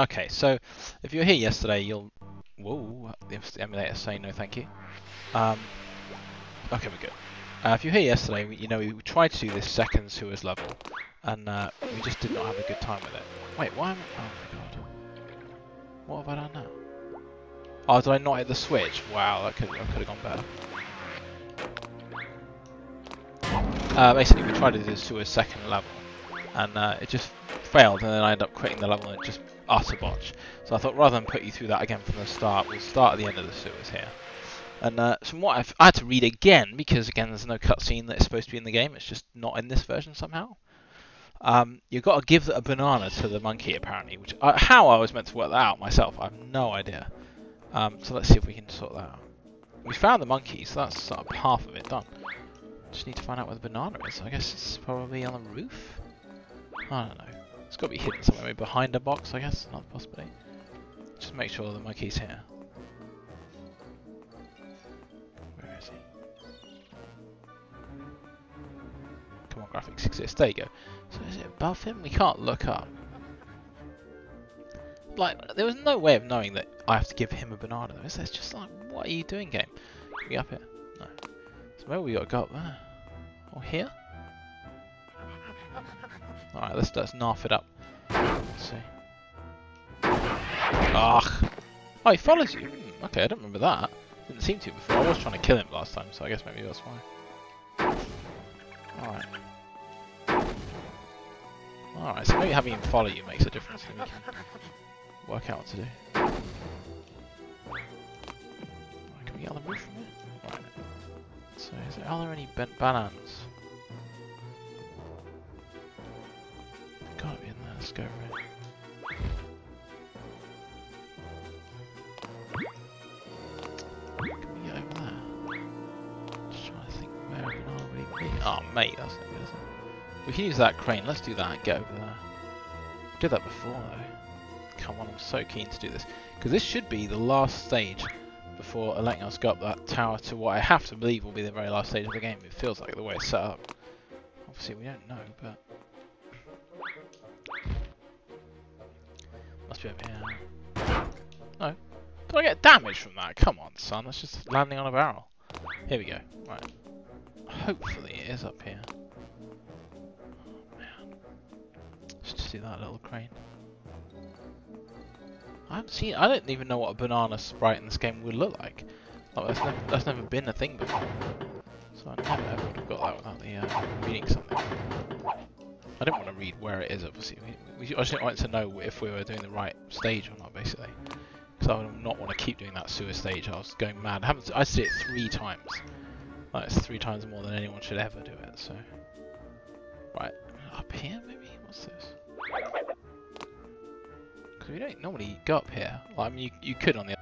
Okay, so if you were here yesterday, you'll... Whoa, the emulator saying no thank you. Okay, we're good. If you were here yesterday, we tried to do this Seconds Who Is level, and we just did not have a good time with it. Wait, why am I... Oh my god. What have I done now? Oh, did I not hit the switch? Wow, that could have gone better. Basically, we tried to do this to a second level, and it just failed, and then I ended up quitting the level, and it just utter botch. So I thought, rather than put you through that again from the start, we'll start at the end of the sewers here. And from what I had to read again, because again there's no cutscene that is supposed to be in the game, it's just not in this version somehow. You've got to give a banana to the monkey apparently, which how I was meant to work that out myself, I have no idea. So let's see if we can sort that out. We found the monkey, so that's sort of half of it done. Just need to find out where the banana is. I guess it's probably on the roof? I don't know. It's got to be hidden somewhere, maybe behind a box, I guess, not possibly. Just make sure the monkey's here. Where is he? Come on, graphics exist. There you go. So is it above him? We can't look up. Like, there was no way of knowing that I have to give him a banana, though, is there? It's just like, what are you doing, game? Can we up here? No. So maybe we gotta go up there. Or here? Alright, let's narf it up. Let's see. Ugh! Oh, he follows you! Okay, I don't remember that. Didn't seem to before. I was trying to kill him last time, so I guess maybe that's why. Alright. Alright, so maybe having him follow you makes a difference, then we can work out what to do. Right, can we get on the roof from there? Right. So, are there any bent bananas? Gotta be in there, let's go over here. Can we get over there? Just trying to think where a banana would be. Oh mate, that's not good, is it? We can use that crane, let's do that and get over there. We did that before though. Come on, I'm so keen to do this. Because this should be the last stage before letting us go up that tower to what I have to believe will be the very last stage of the game. It feels like the way it's set up. Obviously we don't know, but... Must be over here. No. Did I get damage from that? Come on, son. That's just landing on a barrel. Here we go. Right. Hopefully it is up here. Oh, man. Let's just do that little crane. I haven't seen... I don't even know what a banana sprite in this game would look like. Like that's never been a thing before. So I never ever would have got that without the, reading something. I didn't want to read where it is, obviously. I just didn't want to know if we were doing the right stage or not, basically. Because I would not want to keep doing that sewer stage. I was going mad. I did it 3 times. Like, it's 3 times more than anyone should ever do it, so... Right, up here, maybe? What's this? Because we don't normally go up here. Well, I mean, you could on the...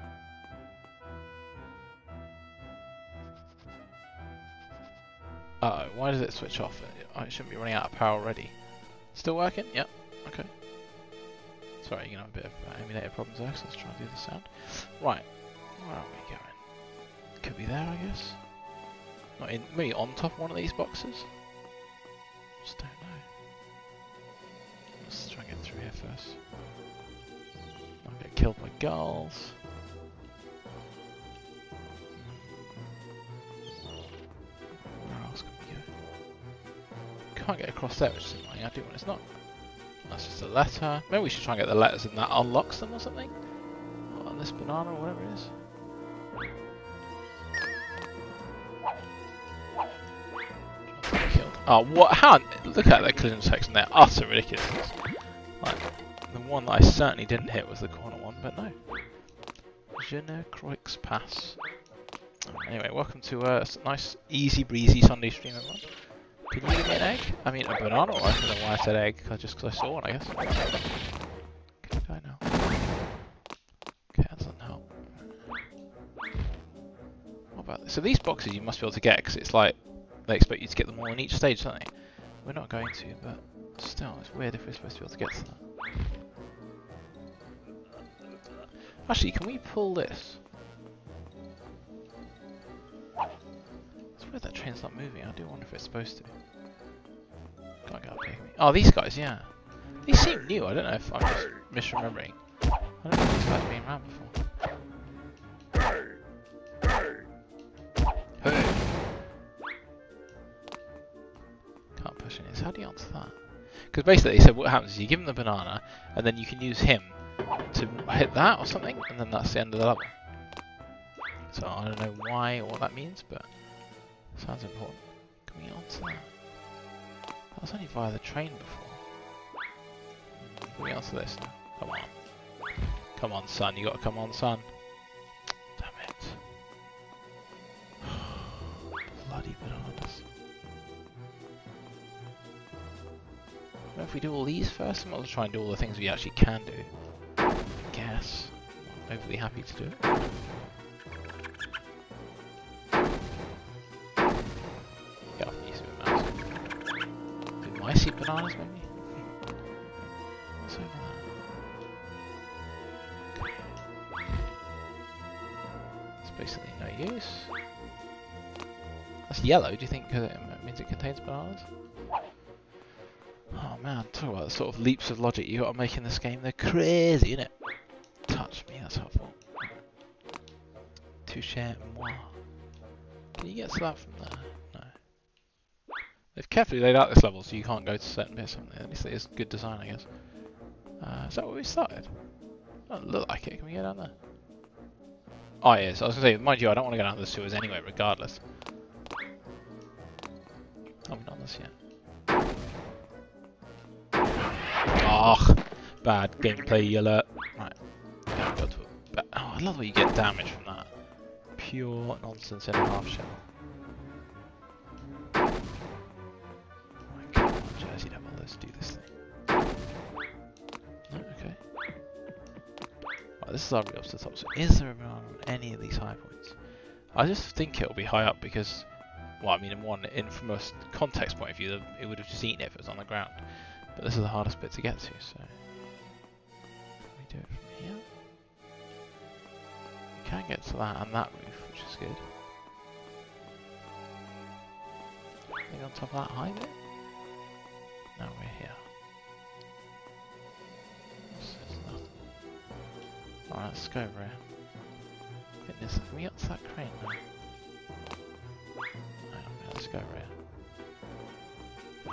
Uh-oh, why does it switch off? Oh, it shouldn't be running out of power already. Still working? Yep. Okay. Sorry, you're gonna have a bit of emulator problems there, so let's try and do the sound. Right. Where are we going? Could be there, I guess. Not in, maybe on top of one of these boxes? Just don't know. Let's try and get through here first. I'll get killed by gulls. Where else can we go? Can't get across there, which is annoying. I do when it's not. That's just a letter. Maybe we should try and get the letters and that unlocks them or something? Or on this banana or whatever it is. Oh, what? How? Look at that collision section there. Utter ridiculousness. Like, the one that I certainly didn't hit was the corner one, but no. Jeune Croix Pass. Anyway, welcome to a nice, easy breezy Sunday stream, everyone. Could you give me an egg? I mean, a banana, or I don't know why I said egg, just because I saw one, I guess. Can you die now? Okay, that doesn't help. What about this? So these boxes you must be able to get, because it's like, they expect you to get them all in each stage, don't they? We're not going to, but still, it's weird if we're supposed to be able to get to that. Actually, can we pull this? Where that train's not moving, I do wonder if it's supposed to. Can't get up here. Oh, these guys, yeah. These seem new, I don't know if I'm just misremembering. I don't think this guy's been around before. Hey! Can't push any. So how do you answer that? Because basically, so what happens is you give him the banana, and then you can use him to hit that or something, and then that's the end of the level. So I don't know why or what that means, but it sounds important. Can we answer that? That was only via the train before. Can we answer this now? Come on. Come on, son. You gotta come on, son. Damn it. Bloody bananas. What if we do all these first? I'm going to try and do all the things we actually can do. I guess. I'm not overly happy to do it. Yeah, I used to be a mouse. Do micey bananas, maybe? What's over there? Basically no use. That's yellow, do you think it means it contains bananas? Oh man, talk about the sort of leaps of logic you gotta make in this game, they're crazy, innit? Touch me, that's helpful. Touche moi. Can you get to that from there? No. They've carefully laid out this level so you can't go to certain bits or something. At least it is good design, I guess. Is that where we started? Doesn't look like it, can we go down there? Oh yes, I was going to say, mind you, I don't want to go down the sewers anyway, regardless. Haven't done this yet. Ah, oh, bad gameplay alert. Right, go to a bad. Oh, I love how you get damage from that. Pure nonsense in a half shell. Oh my god, Jersey Devil, let's do this thing. No, okay. This is our way up to the top, so is there a banana on any of these high points? I just think it'll be high up because, well, I mean, in one infamous context point of view, it would have just eaten it if it was on the ground. But this is the hardest bit to get to, so... Can we do it from here? We can get to that and that roof, which is good. Anything on top of that high bit? Now we're here. Alright, let's go over here. Goodness, can we get to that crane now? Right, let's go over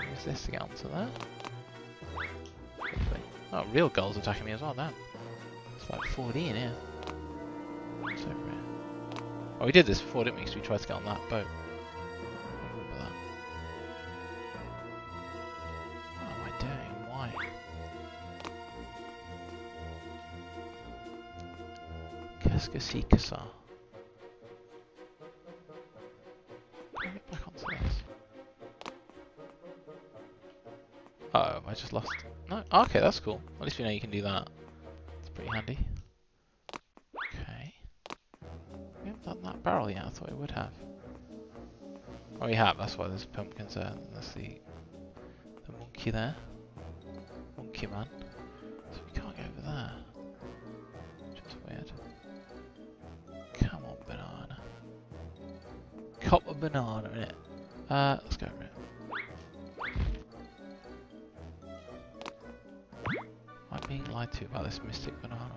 here. Use this to get onto there. Lovely. Oh, real goals attacking me as well, damn. It's like 4D in here. What's over here? Oh, we did this before, didn't we? Because we tried to get on that boat. I remember that. What am I doing? Why? Let's go see Kassar. Can I get back onto this? Uh oh, I just lost. No? Oh, okay, that's cool. At least we know you can do that. It's pretty handy. Okay. We haven't done that barrel yet, I thought we would have. Oh, we have, that's why there's pumpkins there. That's the monkey there. Monkey man. So we can't go over there. Just weird. Come on, banana. Cop a banana in it. Let's go over it. I'm being lied to about this mystic banana.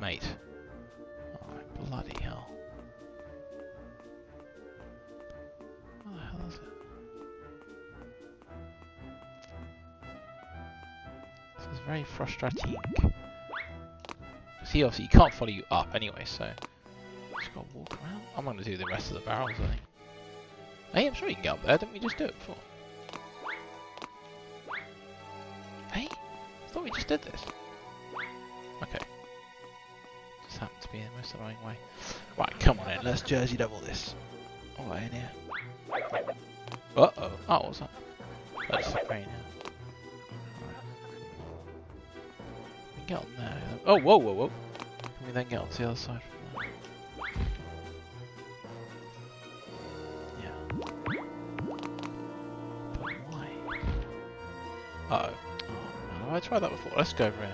Mate. Oh, bloody hell. What the hell is it? This is very frustrating. See, obviously, you can't follow you up anyway, so just gotta walk around. I'm gonna do the rest of the barrels, I think. Hey, I'm sure you can get up there. Didn't we just do it before? Hey, I thought we just did this. Okay, just happened to be the most annoying way. Right, come on in. Let's Jersey Devil this. All right, in here. Uh oh. Oh, what's that? That's the crane now. Get on there. Oh, whoa, whoa, whoa. Can we then get onto the other side from there? Yeah. But why? Uh oh. Oh, no, I tried that before. Let's go over here.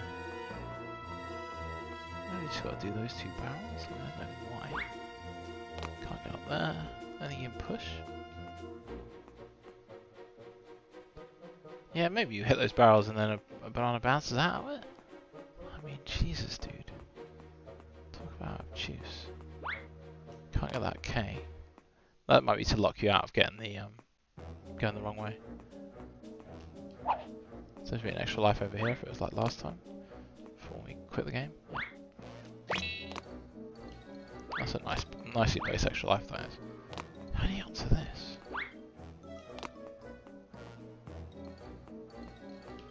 Now we just gotta do those two barrels. I don't know why. Can't get up there. Anything you can push? Yeah, maybe you hit those barrels and then a banana bounces out of it. I mean, Jesus, dude. Talk about juice. Can't get that K. That might be to lock you out of getting the going the wrong way. Seems to be an extra life over here if it was like last time. Before we quit the game. That's a nice, nicely placed extra life that is. How do you answer this?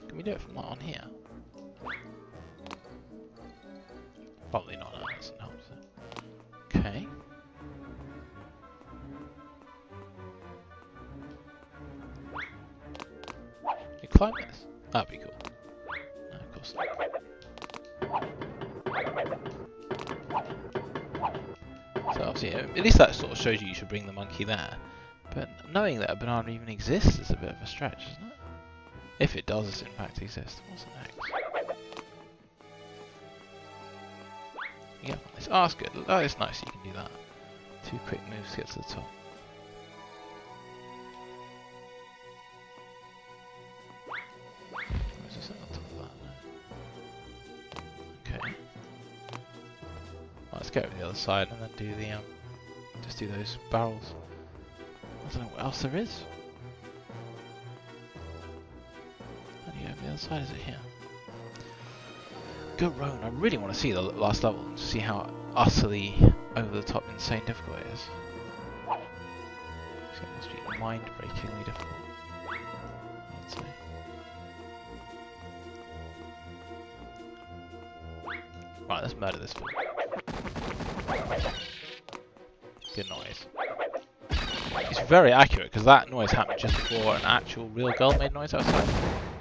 Can we do it from that on here? Probably not, no, that doesn't help, does it? Okay. You climb this? That'd be cool. No, of course not. So obviously, at least that sort of shows you should bring the monkey there. But knowing that a banana even exists is a bit of a stretch, isn't it? If it does, in fact, exist. What's next? Yeah, it's ass good. Oh, it's nice you can do that. Two quick moves to get to the top. Or is this on top of that? No? Okay. Well, let's go to the other side and then do the just do those barrels. I don't know what else there is. The other side, is it here? Good road. I really want to see the last level and see how utterly over the top insane difficult it is. It must be mind breakingly difficult. I'd say. Right, let's murder this fool. Good noise. It's very accurate because that noise happened just before an actual real girl made noise outside.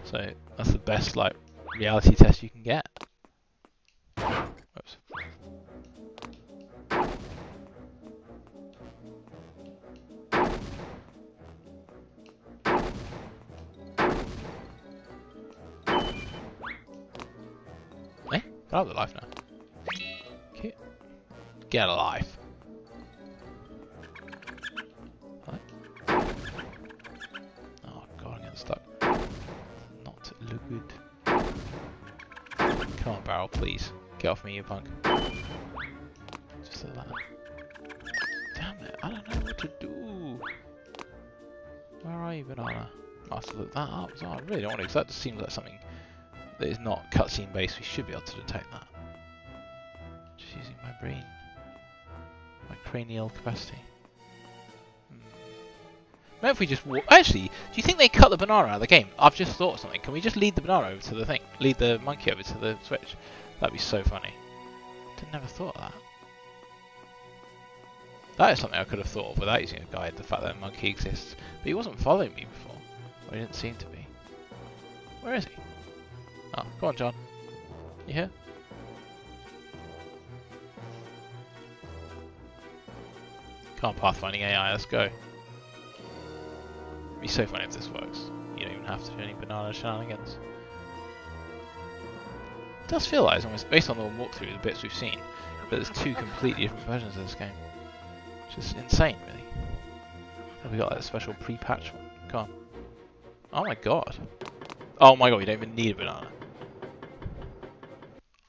So that's the best like reality test you can get. Oops. Eh? Get out of the life now. Cute. Get a life. Good. Come on, barrel, please. Get off me, you punk. Just like that. Damn it, I don't know what to do. Where are you, banana? I have to look that up. Oh, I really don't want to, because that just seems like something that is not cutscene based. We should be able to detect that. Just using my brain. My cranial capacity. Maybe if we just walk... Actually, do you think they cut the banana out of the game? I've just thought of something. Can we just lead the banana over to the thing? Lead the monkey over to the switch? That'd be so funny. I never thought of that. That is something I could have thought of without using a guide, the fact that a monkey exists. But he wasn't following me before. Or he didn't seem to be. Where is he? Oh, go on, John. You here? Can't pathfinding AI, let's go. It'd be so funny if this works. You don't even have to do any banana shenanigans. It does feel like it's almost based on the walkthrough, the bits we've seen, but there's two completely different versions of this game. Just insane, really. Have we got like a special pre-patch one? Come on. Oh my god. Oh my god, we don't even need a banana.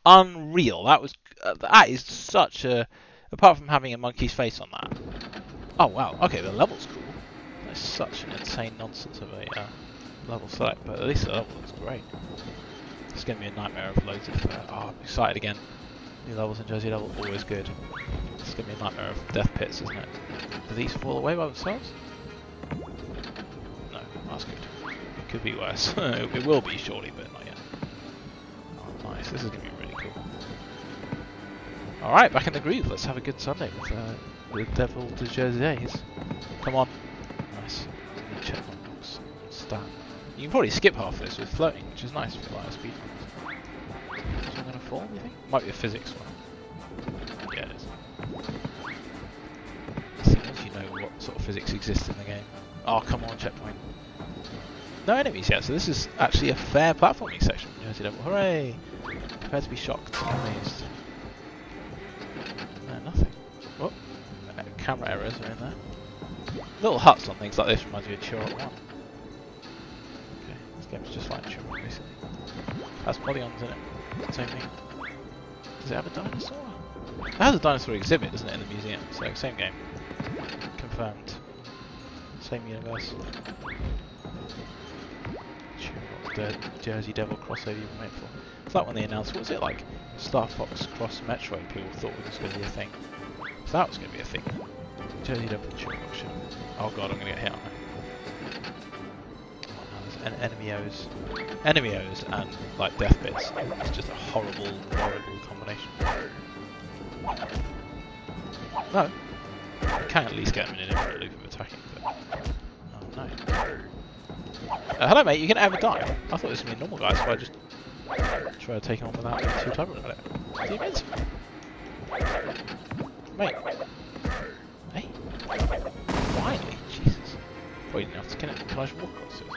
Unreal. That was. That is such a. Apart from having a monkey's face on that. Oh wow. Okay, the level's cool. It's such an insane nonsense of a level select, but at least the level looks great. It's going to be a nightmare of loads of... oh, I'm excited again. New levels in Jersey Devil, always good. It's going to be a nightmare of death pits, isn't it? Do these fall away by themselves? No, that's good. It could be worse. It will be, surely, but not yet. Oh, nice. This is going to be really cool. Alright, back in the groove. Let's have a good Sunday with the Devil to Jerseys. Come on. Check on box stat. You can probably skip half this with floating, which is nice for like speed. Is it gonna fall, you think? Might be a physics one. Yeah, it is. As soon as you know what sort of physics exists in the game. Oh, come on, checkpoint. No enemies yet, so this is actually a fair platforming section. Jersey Devil, hooray! Prepare to be shocked and amazed. No, nothing. Oh, camera errors are in there. Little huts on things like this reminds me of Cheer Up 1. Okay, let's Yeah, it's just like Chimbor, basically. That's Polyons, isn't it? Same thing. Does it have a dinosaur? It has a dinosaur exhibit, doesn't it, in the museum? So, same game. Confirmed. Same universe. The Jersey Devil crossover you've been waiting for. It's like when they announced, what was it like? Star Fox cross Metroid, people thought it was going to be a thing. So that was going to be a thing. Jersey Devil Chimbor. Oh god, I'm going to get hit on it. And enemy O's and like death bits. It's just a horrible, horrible combination. No. You can at least get them in an infinite loop of attacking, but oh no. Hello mate, you can have a dive. I thought this would be normal guys, so I just try to take him on without being too troubled about it. Do you mean? Mate. Hey. Finally, Jesus. Oh, you didn't have to connect. Can I just walk across it?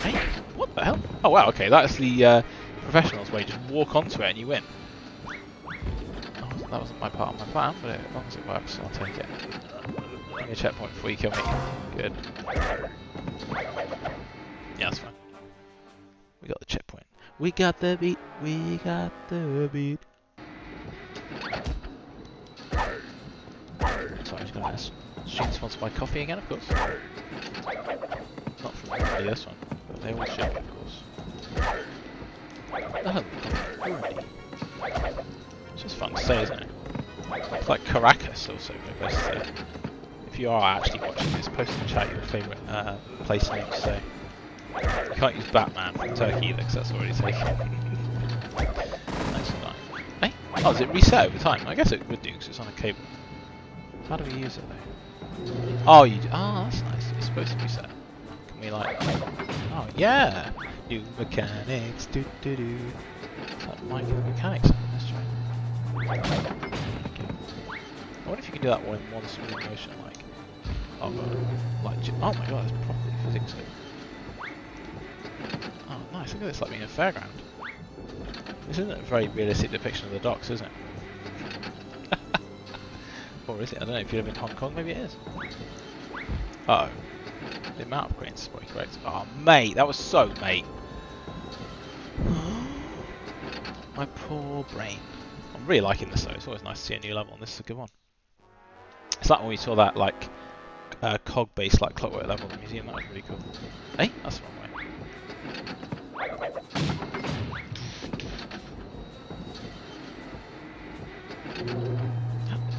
Hey, what the hell? Oh wow, okay, that's the professional's way. Just walk onto it and you win. That wasn't my part of my plan, but as long as it works, I'll take it. Give me a checkpoint before you kill me. Good. Yeah, that's fine. We got the checkpoint. We got the beat. We got the beat. So I'm just going to ask. Stream sponsored by coffee again, of course. Not from really this one, but they all ship, of course. Oh, already. It's just fun to say, isn't it? It's like Caracas also, but if you are actually watching this, post in the chat your favourite place name, so you can't use Batman from Turkey either, because that's already taken. Nice for that. Hey? Oh, does it reset over time? I guess it would do, because it's on a cable. How do we use it, though? Oh, you do? Oh, that's nice. It's supposed to reset. Can we, like... Oh, yeah! New mechanics, do-do-do. That might be the mechanics. Let's try it. Okay. I wonder if you can do that one in one smooth motion, like... Oh, god. Like, oh my god, that's properly physics. Oh, nice. Look at this, like being a fairground. This isn't a very realistic depiction of the docks, is it? Or is it? I don't know, if you live in Hong Kong, maybe it is. Uh oh. The amount of greens is probably correct. Oh, mate, that was so, mate. My poor brain. I'm really liking this, though. It's always nice to see a new level, and this is a good one. It's like when we saw that, like, cog-based, like, clockwork level in the museum. That was really cool. Hey, that's the wrong way.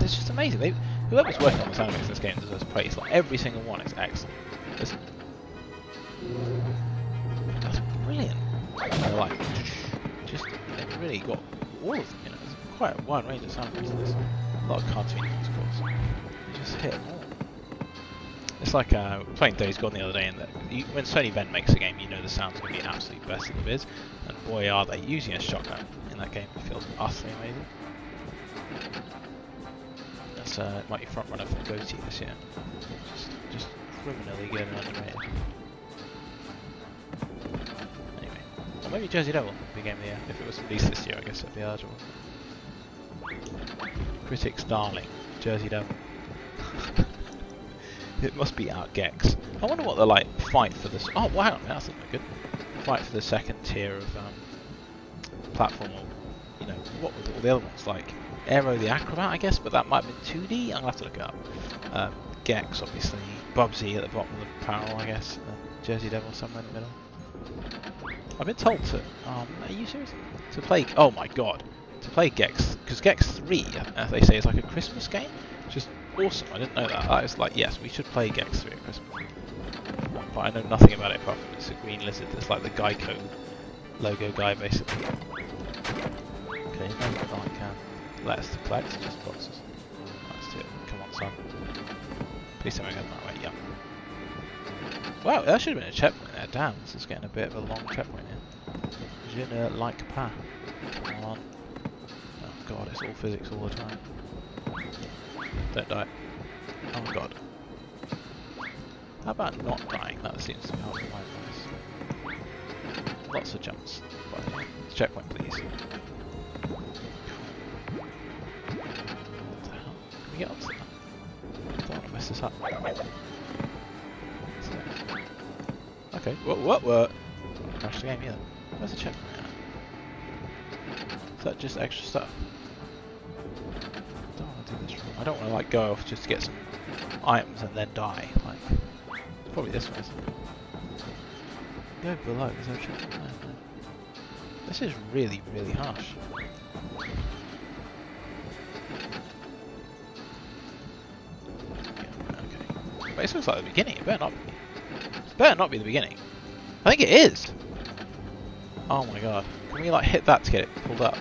It's just amazing. Whoever's working on the sound effects in this game deserves praise. Like every single one is excellent. That's brilliant. They're like, just they've really got all of them. You know, it's quite a wide range of sound effects in this. A lot of cartoons, of course. They just hit them all. It's like playing Days Gone the other day, and when Sony Bend makes a game, you know the sound's going to be absolutely best in the biz. And boy, are they using a shotgun in that game. It feels utterly amazing. That's it might be front runner for GOTY this year. Just criminally good and underrated. Anyway, or maybe Jersey Devil would be game of the year. If it was released this year, I guess it'd be eligible. Critics darling, Jersey Devil. It must be out Gex. I wonder what the like fight for this. Oh wow, that's not good. Fight for the second tier of platformer. You know, what were all the other ones like? Aero the Acrobat, I guess, but that might have been 2D. I'll have to look it up. Gex, obviously. Bubsy at the bottom of the barrel, I guess. And Jersey Devil somewhere in the middle. I've been told to. Are you serious? To play. Oh my god. To play Gex. Because Gex 3, as they say, is like a Christmas game. Which is awesome. I didn't know that. I was like, yes, we should play Gex 3 at Christmas. But I know nothing about it apart from it's a green lizard. It's like the Geico logo guy, basically. Okay, no, I can. Let's collect just boxes. Let's do it. Come on, son. Please don't go that way. Yeah. Wow, that should have been a checkpoint there. Damn, this is getting a bit of a long checkpoint here. Je ne like pas. Come on. Oh god, it's all physics all the time. Don't die. Oh god. How about not dying? That seems to be hard for my advice. Lots of jumps. Right. Checkpoint, please. Can we get up to that? I don't want to mess this up. I Okay. What? Didn't crash the game either. Where's the checkpoint at? Is that just extra stuff? I don't want to do this wrong. I don't want to like go off just to get some items and then die. Like, probably this way. Go below. There's no checkpoint there. This is really, really harsh. But it looks like the beginning. It better not be. It better not be the beginning. I think it is. Oh my god! Can we like hit that to get it pulled up?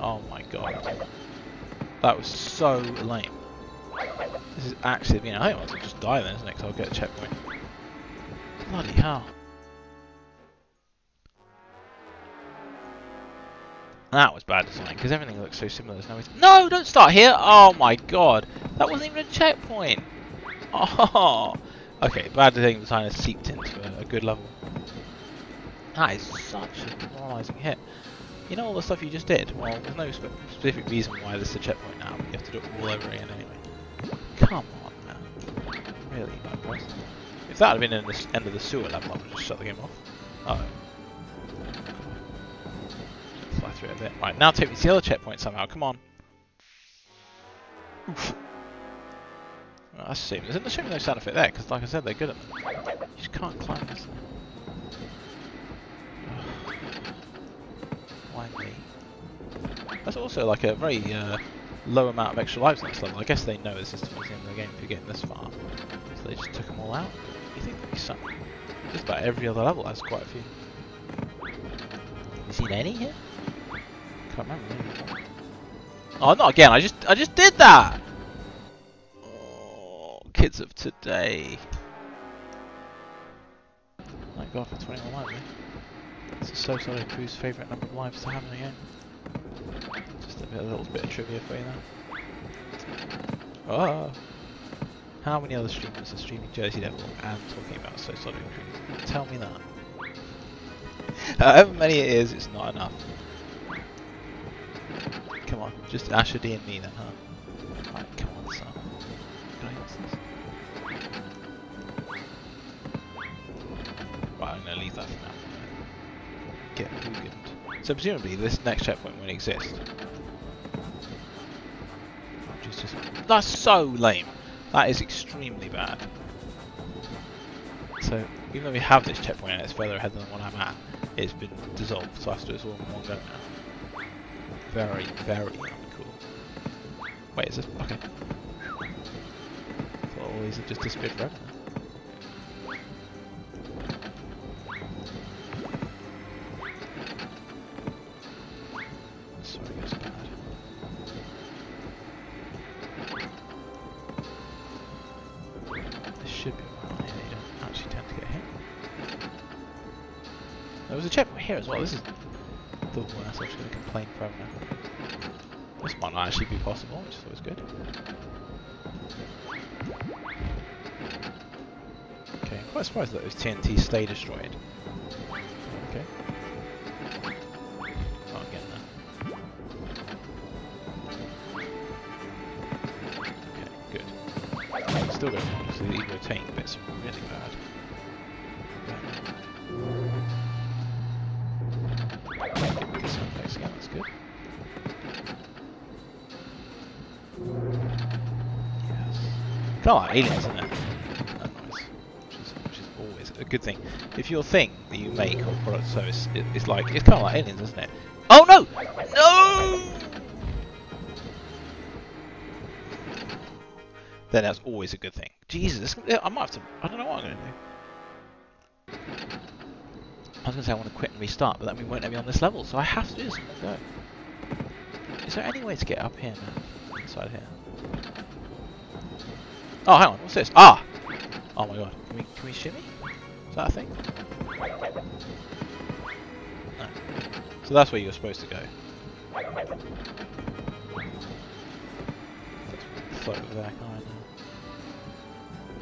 Oh my god! That was so lame. This is actually the beginning. I might as well just die then, isn't it? Because I'll get a checkpoint. Bloody hell! That was bad design, because everything looks so similar, there's no way to... No! Don't start here! Oh my god! That wasn't even a checkpoint! Oh! Okay, bad design has seeped into a good level. That is such a demoralising hit. You know all the stuff you just did? Well, there's no specific reason why this is a checkpoint now, but you have to do it all over again anyway. Come on, man. Really, no point. If that had been in the end of the sewer level, I would just shut the game off. Uh-oh. Through a bit. Right, now take me to the other checkpoint somehow, come on. Oof. Well, that's a shame. There's no sound effect there, because like I said, they're good at them. You just can't climb this thing. Why me? That's also like a very low amount of extra lives in this level. I guess they know this is towards the end of the game if you're getting this far. So they just took them all out. You think there'd be some? Just about every other level has quite a few. You seen any here? I can't remember. Oh, not again! I just did that. Oh, kids of today! Thank God for 21 lives. This is SoSolo Crew's favourite number of lives to have in a game. Just a little bit of trivia for you now. Oh, how many other streamers are streaming Jersey Devil and talking about SoSolo Crew? Tell me that. However many it is, it's not enough. Come on, just Asher, D and me then, huh? Right, come on, son. Can I use this? Right, I'm gonna leave that for now. Get hoogened. So presumably this next checkpoint won't exist. That's so lame. That is extremely bad. So even though we have this checkpoint and it's further ahead than the one I'm at, it's been dissolved, so I have to do this all in one go now. Very, very uncool. Wait, is this... okay. So all these have just disappeared forever. Sorry, that's bad. This should be one here, you don't actually tend to get hit. There was a checkpoint here as well, this is... the worst. I'm just going to complain for now. This might not actually be possible, which is always good. Okay, I'm quite surprised that those TNT stay destroyed. Okay. Oh, I'm getting that. Okay, good. Still going on, so the ego tank bit's really bad. Oh, aliens in there. That noise, which is always a good thing. If your thing that you make or product service is like, it's kind of like aliens, isn't it? Oh no! No! Then that's always a good thing. Jesus, I might have to. I don't know what I'm going to do. I was going to say I want to quit and restart, but that won't let me on this level, so I have to do this. Go. Is there any way to get up here now? Inside here. Oh, hang on, what's this? Ah! Oh my god, can we shimmy? Is that a thing? No. So that's where you're supposed to go. That's float over there, can't I?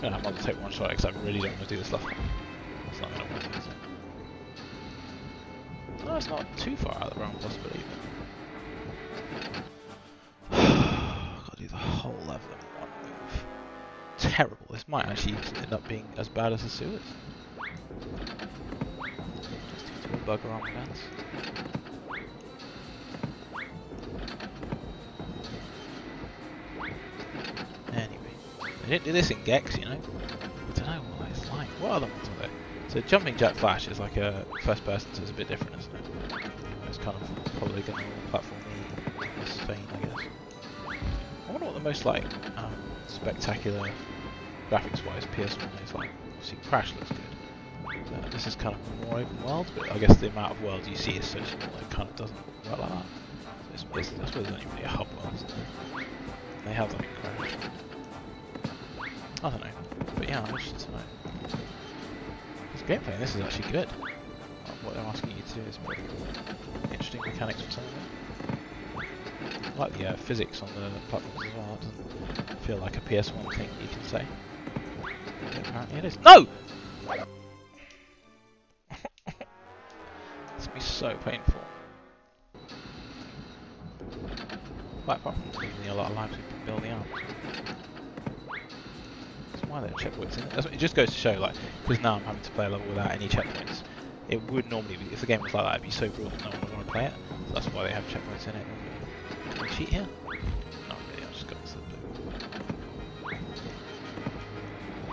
I'm gonna have to take one shot because I really don't want to do this level. It's not gonna work, is it? No, it's not too far out of the realm of possibility, but... gotta do the whole level. terrible. This might actually end up being as bad as the sewers. Just have to bugger on with that. I didn't do this in Gex, you know. I don't know what it's like. What other ones are there? So jumping jack flash is like a first person, so it's a bit different, isn't it? It's kind of probably going to platform this vein, I guess. I wonder what the most like spectacular graphics-wise PS1 is like. See, Crash looks good. So this is kind of more open world, but I guess the amount of worlds you see is so small it kind of doesn't work like that. So it's, I suppose there's only really a hub world, isn't there? They have that in Crash. I don't know, but yeah, I'm interested to know. This gameplay, this is actually good. What they're asking you to do is pretty interesting mechanics for some of it. I like the physics on the platforms as well. It doesn't feel like a PS1 thing you can say. But apparently it is. No! It's gonna be so painful. Quite apart from losing a lot of lives we've been building up. Why are there checkpoints in it? That's what, it just goes to show, like, because now I'm having to play a level without any checkpoints. It would normally be, if the game was like that, it'd be so broad that no one would want to play it. So that's why they have checkpoints in it. Can I cheat here? Not really, I've just got this little bit.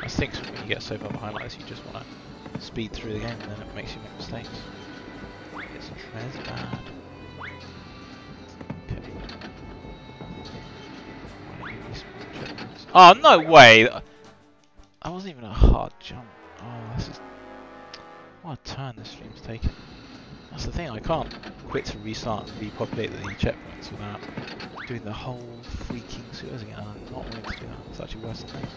I think when you get so far behind like this, you just want to speed through the game and then it makes you make mistakes. It's as bad. Okay. Why do you need these checkpoints? Oh, no way! That wasn't even a hard jump. Oh, this is... What a turn this stream's taken. That's the thing, I can't quit to restart and repopulate the checkpoints without doing the whole freaking sewers again. I'm not willing to do that. It's actually worse than this.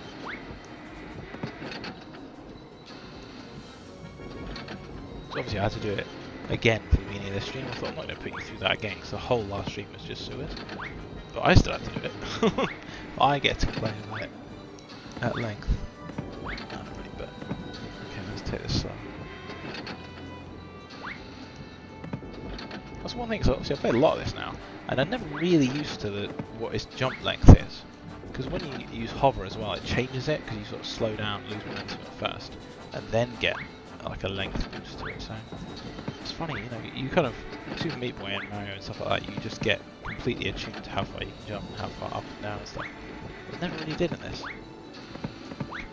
So obviously I had to do it again for the meaning of this stream. I thought I'm not going to put you through that again because the whole last stream was just sewers. But I still have to do it. I get to complain about it at length. Take this slide. That's one thing, because obviously I played a lot of this now, and I'm never really used to what its jump length is. Because when you use hover as well, it changes it, because you sort of slow down, lose momentum at first, and then get like a length boost to it. So it's funny, you know, you kind of, Super Meat Boy and Mario and stuff like that, you just get completely attuned to how far you can jump and how far up and down and stuff. I never really did in this.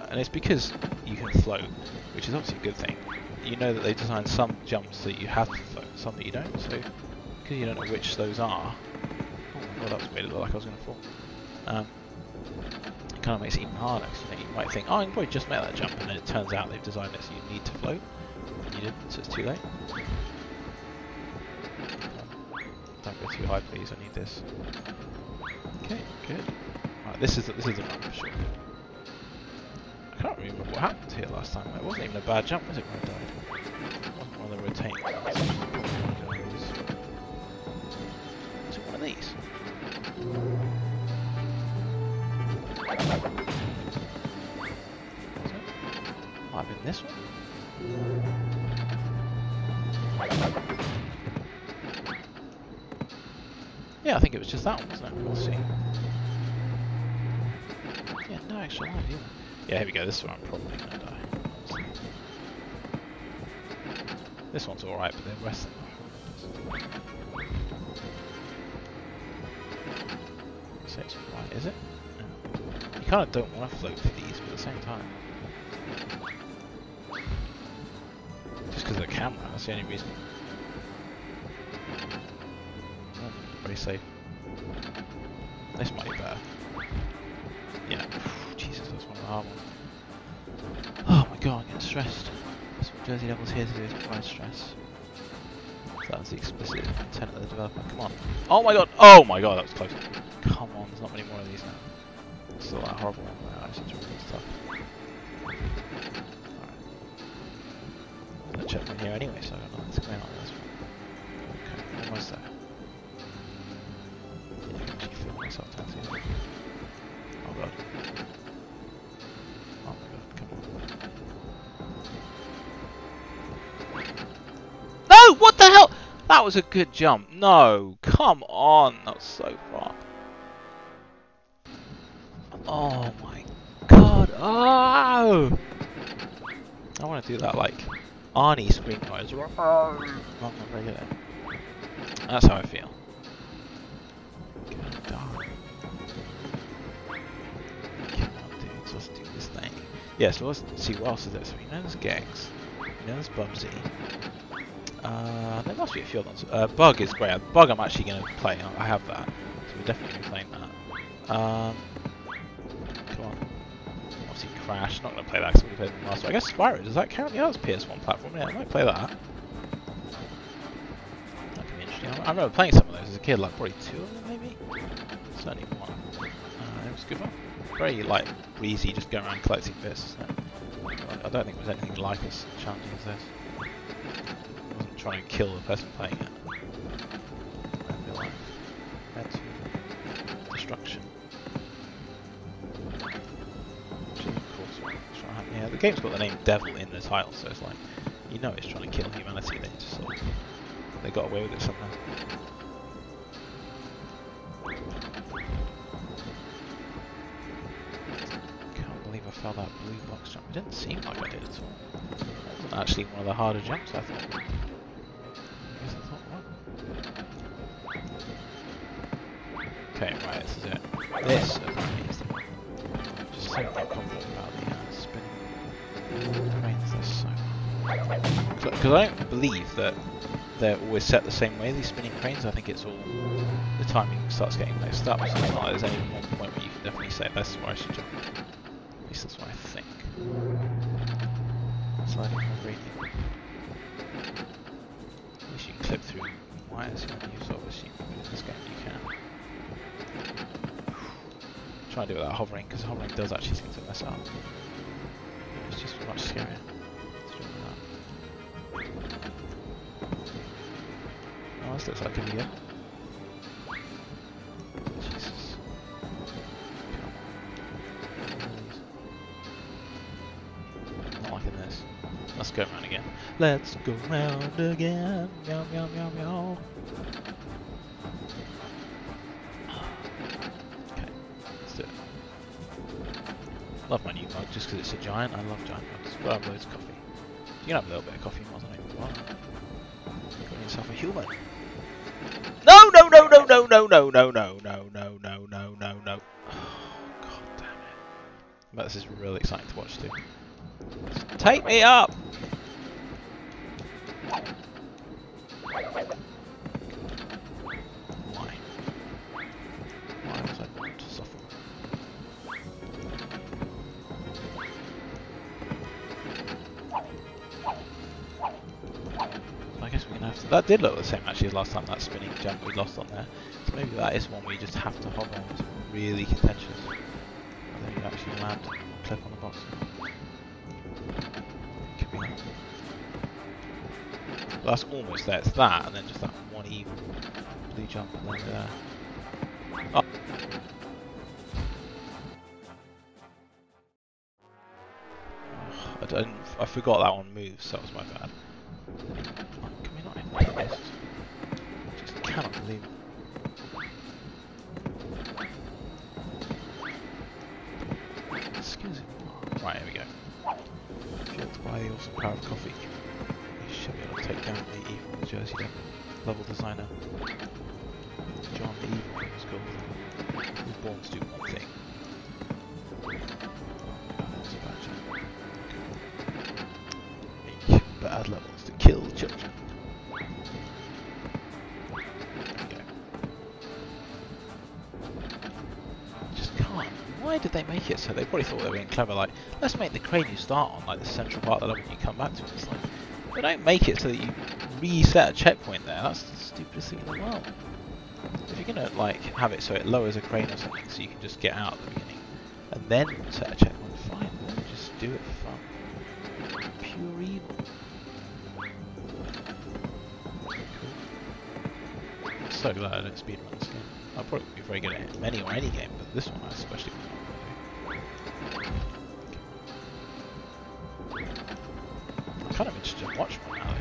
And it's because you can float, which is obviously a good thing. You know that they designed some jumps that you have to float, some that you don't, so because you don't know which those are. Oh my god, that was made it look like I was going to fall. It kind of makes it even harder, because you might think, oh, I can probably just make that jump, and then it turns out they've designed it so you need to float. And you didn't, so it's too late. Don't go too high, please, I need this. Okay, good. Right, this is the run for sure. I can't really remember what happened here last time. It wasn't even a bad jump, was it, when I died? It wasn't one of the rotating ones. Is it one of these? Is it? Might have been this one. Yeah, I think it was just that one, wasn't it? We'll see. Yeah, no actual idea. Yeah, here we go, this one I'm probably going to die. This one's alright, but the rest of them are horrendous. So it's right, is it? No. You kind of don't want to float for these, but at the same time... Just because of the camera, that's the only reason. Oh, pretty safe. This might be better. Yeah. Oh my god, I'm getting stressed. That's what Jersey Devil's here to do, is provide stress. So that was the explicit intent of the developer. Come on. Oh my god, that was close. Come on, there's not many more of these now. It's still that horrible one there, I just enjoy this stuff. Alright. There's no checkpoint here anyway, so I'm not going on this one. Okay, almost there. Yeah, I can actually feel myself dancing. Oh god. No! What the hell? That was a good jump. No, come on. That was so far. Oh my god. Oh! I want to do that like Arnie scream noise. Not very good. That's how I feel. God darn. Cannot do it. Let's do this thing. Yeah, so let's see what else is there. So we know there's Gex. We know there's Bubsy. There must be a few ones. Bug is great. Bug I'm actually going to play. I have that. So we're definitely going to be playing that. Come on. Obviously Crash. Not going to play that because we played the last one. I guess Spyro. Does that count? Yeah, that's PS1 platform. Yeah, I might play that. That could be interesting. I remember playing some of those as a kid. Like probably two of them maybe? Certainly one. It was a good one. Very like breezy just going around collecting bits. I don't think there was anything like as challenging as this. Trying to kill the person playing it. And be like, head to destruction. Which is of course what's trying to happen here. The game's got the name Devil in the title, so it's like, you know it's trying to kill humanity, they just sort of, they got away with it somehow. Can't believe I fell that blue box jump. It didn't seem like I did at all. That wasn't actually one of the harder jumps, I thought. Okay, right, this is it. This is the one. Just so confident about the spinning trains, they're so hard. Because I don't believe that they're always set the same way, these spinning cranes. I think it's all the timing starts getting messed up, so it's not like there's any one point where you can definitely say that's where I should jump. At least that's what I think. Sliding over really. At least you can clip through wires, you know, you sort of assume in this game you can. Try to do it without hovering, because hovering does actually seem to mess up. It's just much scarier. Let's do that. Oh, this looks like a video. Jesus. Not liking this. Let's go round again. Let's go round again. Meow, meow, meow, meow. Love my new mug just because it's a giant. I love giant mugs. But I have loads of coffee. You can have a little bit of coffee more than I want. Got yourself a human. No, no, no, no, no, no, no, no, no, no, no, no, no, no, no. Oh, god damn it. But this is really exciting to watch too. Take me up! That did look the same actually as last time, that spinning jump we lost on there. So maybe that is one where you just have to hop on. It's really contentious. And then you actually land and clip on the box. Could be that. But that's almost there. It's that, and then just that one evil blue jump. And then there. Oh. I forgot that one moves, so that was my bad. Just cannot believe it. Excuse me. Right, here we go. Fueled by the awesome power of coffee, you should be able to take down the evil Jersey Devil level designer. John the Evil was called. He was born to do one thing. That's a bad joke. Make bad levels to kill children. Why did they make it so? They probably thought they were being clever, like, let's make the crane you start on, like, the central part of the level you come back to. It's like, they don't make it so that you reset a checkpoint there. That's the stupidest thing in the world. If you're going to, like, have it so it lowers a crane or something so you can just get out at the beginning and then set a checkpoint, fine, then just do it for fun. Pure evil. Cool. I'm so glad I don't speedrun this game. I'll probably be very good at many or any game, but this one I especially want. I'm kind of interested in watching one now.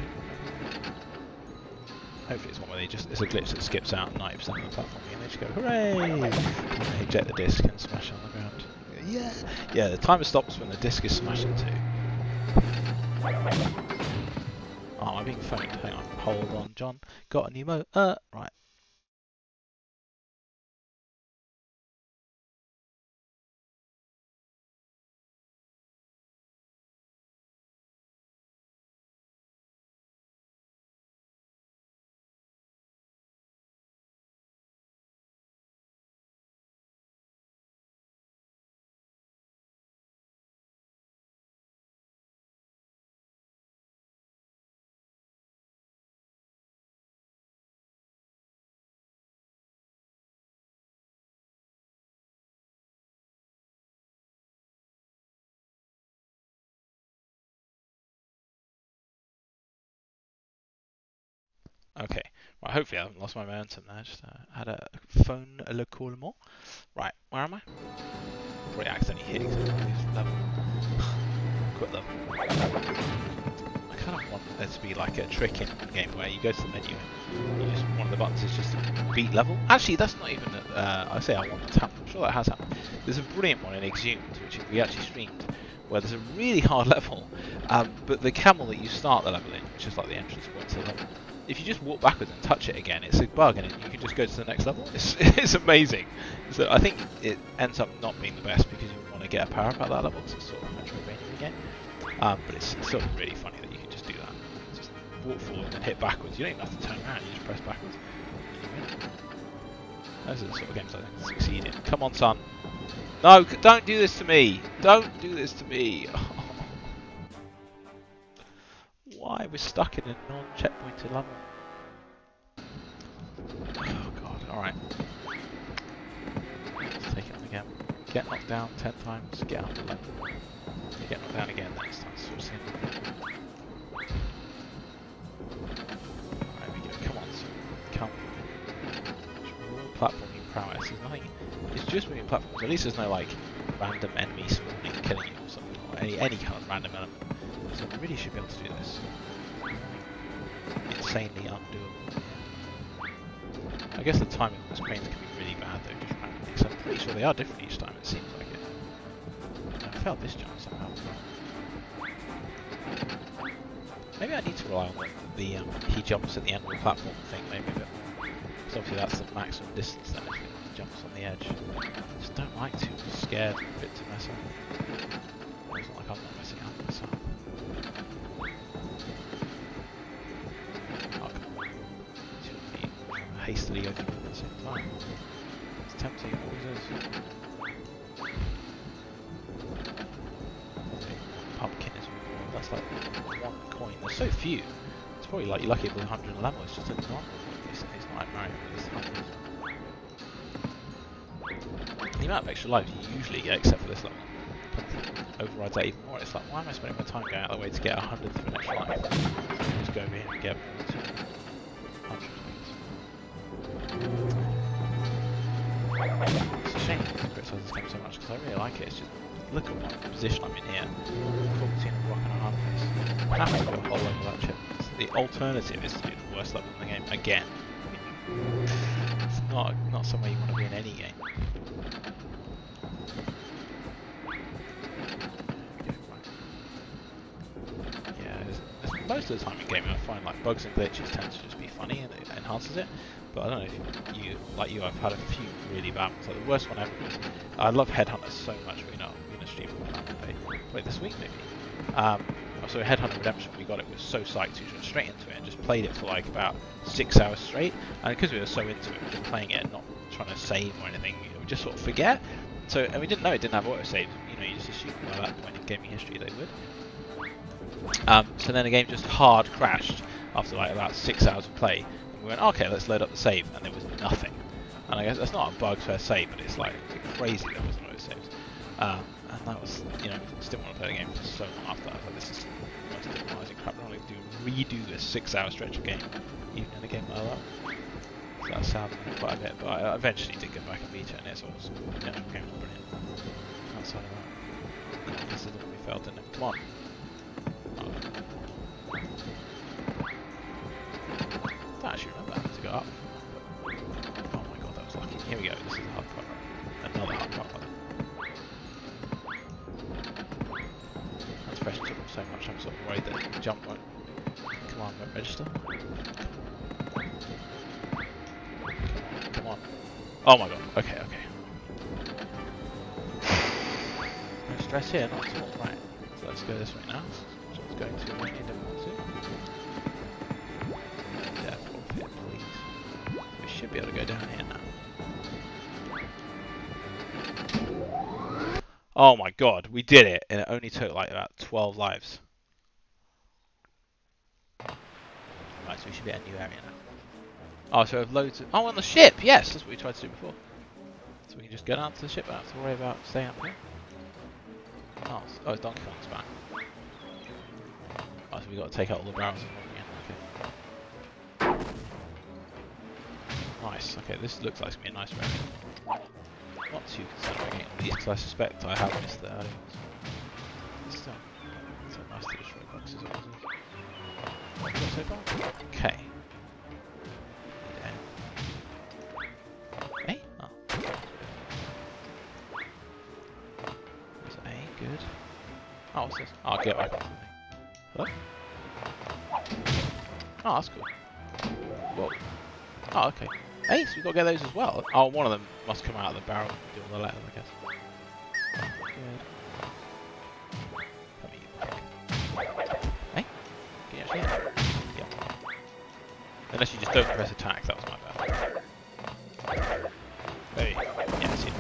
Hopefully it's one where they just, it's a glitch that skips out 90% of the platform and they just go, hooray! And they eject the disc and smash it on the ground. Yeah. Yeah, the timer stops when the disc is smashed in two. Oh, I'm being phoned. Hang on. Hold on, John. Got a new mo. Right. Okay, well, hopefully I haven't lost my momentum there, just had a phone le coulement. Right, where am I? Probably accidentally hitting something on this level. Quit level. I kind of want there to be like a trick in the game where you go to the menu and you just, one of the buttons is just to beat level. Actually, that's not even, I say I want it to happen, I'm sure that has happened. There's a brilliant one in Exhumed, which we actually streamed, where there's a really hard level, but the camel that you start the level in, which is like the entrance point to the level, if you just walk backwards and touch it again, it's a bug, and you can just go to the next level. It's amazing. So I think it ends up not being the best because you want to get a power up at that level. So it's sort of Metroidvania again. But it's still really funny that you can just do that. Just walk forward and hit backwards. You don't even have to turn around. You just press backwards. Those are the sort of games I think succeed in. Come on, son. No, don't do this to me. Don't do this to me. Oh. Why we're stuck in a non-checkpointed level? Oh god! All right, let's take it again. Get knocked down 10 times. Get out of the level. Get knocked down again. Next time, switch in. All right, we go. Come on, son. Come. Platforming prowess. There's nothing. It's just moving platforms. At least there's no like random enemy spawning, killing you or something, or any kind of random element. So we really should be able to do this. Insanely undoable. I guess the timing on the screens can be really bad though, just randomly, so I'm pretty sure they are different each time, it seems like it. I failed this chance somehow. Maybe I need to rely on the he jumps at the end of the platform thing, maybe a bit more. Because obviously that's the maximum distance that it jumps on the edge. I just don't like to, I'm scared a bit to mess up. It's not like I'm not messing up myself. Hastily open at the same time. It's tempting, it always is. Pumpkin is one, that's like one coin. There's so few. It's probably like you're lucky with 111, it's just a normal one. It's not like Mario, but it's 100. The amount of extra lives you usually get, except for this level, overrides that even more. It's like, why am I spending my time going out of the way to get 100 for an extra life? Just go over here and get more. It's a shame to criticise this game so much because I really like it. It's just look at what position I'm in here. 14 and rock and a hard place. I have to go a whole load of that chip. The alternative is to be the worst level in the game again. It's not somewhere you want to be in any game. Yeah, most of the time in gaming I find like bugs and glitches tend to just be funny and it enhances it. But I don't know if you, I've had a few really bad ones. Like the worst one ever was, I love Headhunter so much, we're not going to stream on that one day. Wait, this week maybe? So Headhunter Redemption, we got it, we were so psyched, we went straight into it and just played it for like about 6 hours straight. And because we were so into it, we were just playing it and not trying to save or anything, you know, we just sort of forget. So, and we didn't know it didn't have autosaves, you know, you just assume by that point in gaming history they would. So then the game just hard crashed after like about 6 hours of play. We went, okay, let's load up the save, and there was nothing. And I guess that's not a bug per se, but it's like crazy there was no saves. And that was, you know, I just didn't want to play the game for so long after that. I was like, this is the most demoralising crap. I'm going to redo this 6 hour stretch of game, even in a game like that. So that sounded quite a bit, but I eventually did go back and beat it, and it's awesome. The actual game was brilliant. Outside of that, God, this is the one we failed, didn't it? Come on. I actually remember that to go up. Oh my god, that was lucky. Here we go, this is the hard part. Another hard part. register. Come on. Oh my god. Okay, okay. No stress here, not at all. Right. So let's go this way now. So it's going to any different two. Careful of it, please. We should be able to go down here now. Oh my god, we did it, and it only took like about 12 lives. Right, so we should be at a new area now. Oh, so we have loads of... Oh, on the ship! Yes! That's what we tried to do before. So we can just go down to the ship. I don't have to worry about staying up here. Oh, oh, it's Donkey Kong's back. Oh, so we've got to take out all the barrels and one again. Okay. Nice. Okay, this looks like it's going to be a nice area. Not too concerned about getting all these, because I suspect I have missed the early ones. Still, so nice to destroy boxes. So far? Okay. Yeah. A? Oh. That's A, good. Oh, what's this? Oh, I'll get back on something. Hello? Oh, that's cool. Whoa. Oh, okay. Hey, so we've got to get those as well. Oh, one of them must come out of the barrel and do all the letters, I guess. Good. Unless you just don't press attack, that was my bad. Hey, yeah, see.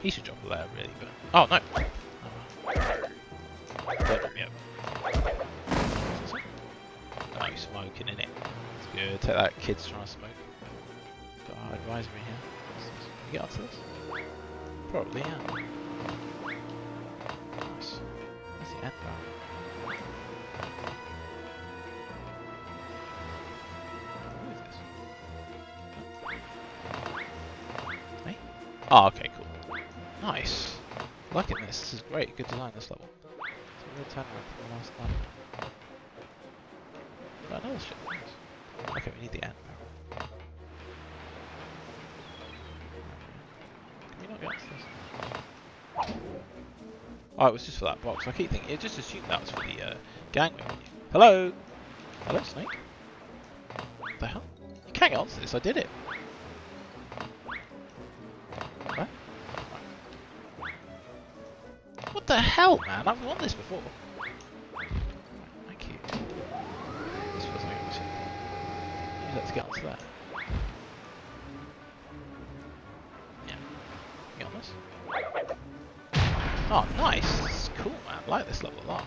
He should drop a layer really, but... Oh, no! Oh. Don't drop me up. Oh, you're smoking, innit? It's good. Take that, kid's trying to smoke. Got our advisory here. Can we get onto this? Probably, yeah. Nice. That's the end barrel. Oh, okay, cool. Nice. Liking this. This is great. Good design, this level. It's a real turnaround from the last level. But another ship. Nice. Okay, we need the end barrel. Can we not get this? Oh, it was just for that box. I keep thinking, it just assumed that was for the gangway menu. Hello? Hello, Snake? What the hell? You can't get onto this. I did it. What the hell, man? I've won this before. Thank you. This feels like it was... Let's get onto that. Yeah. Get on this. Oh, nice. This is cool, man. I like this level a lot.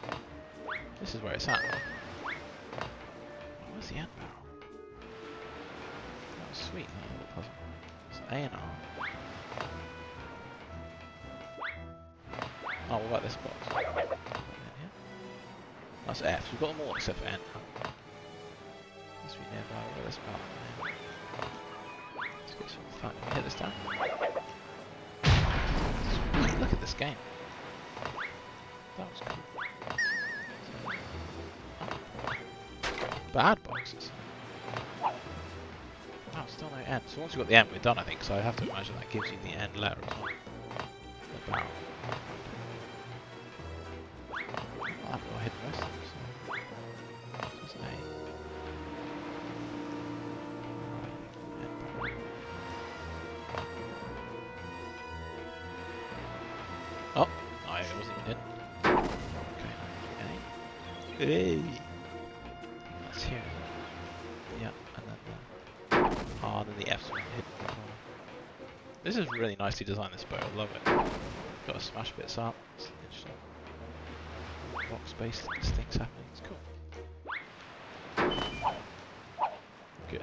This is where it's at. Oh, where's the end barrel? That was sweet, that little puzzle. It's A&R. Oh, what about this box? That's F. We've got them all except for N. Must be nearby. What about this part? Let's get some fun. Can we hit this down? Sweet. Look at this game. That was cool. So, bad boxes. Oh, still no N. So once we've got the N, we're done, I think. So I have to imagine that gives you the N letter as well. The barrel. Oh, no, it wasn't even in. Okay, hey! That's here. Yeah, and then the... Oh, and then the F's were hidden before. This is really nicely designed, this boat. I love it. Got to smash bits up. It's interesting. Block space, these things happening. It's cool. Good.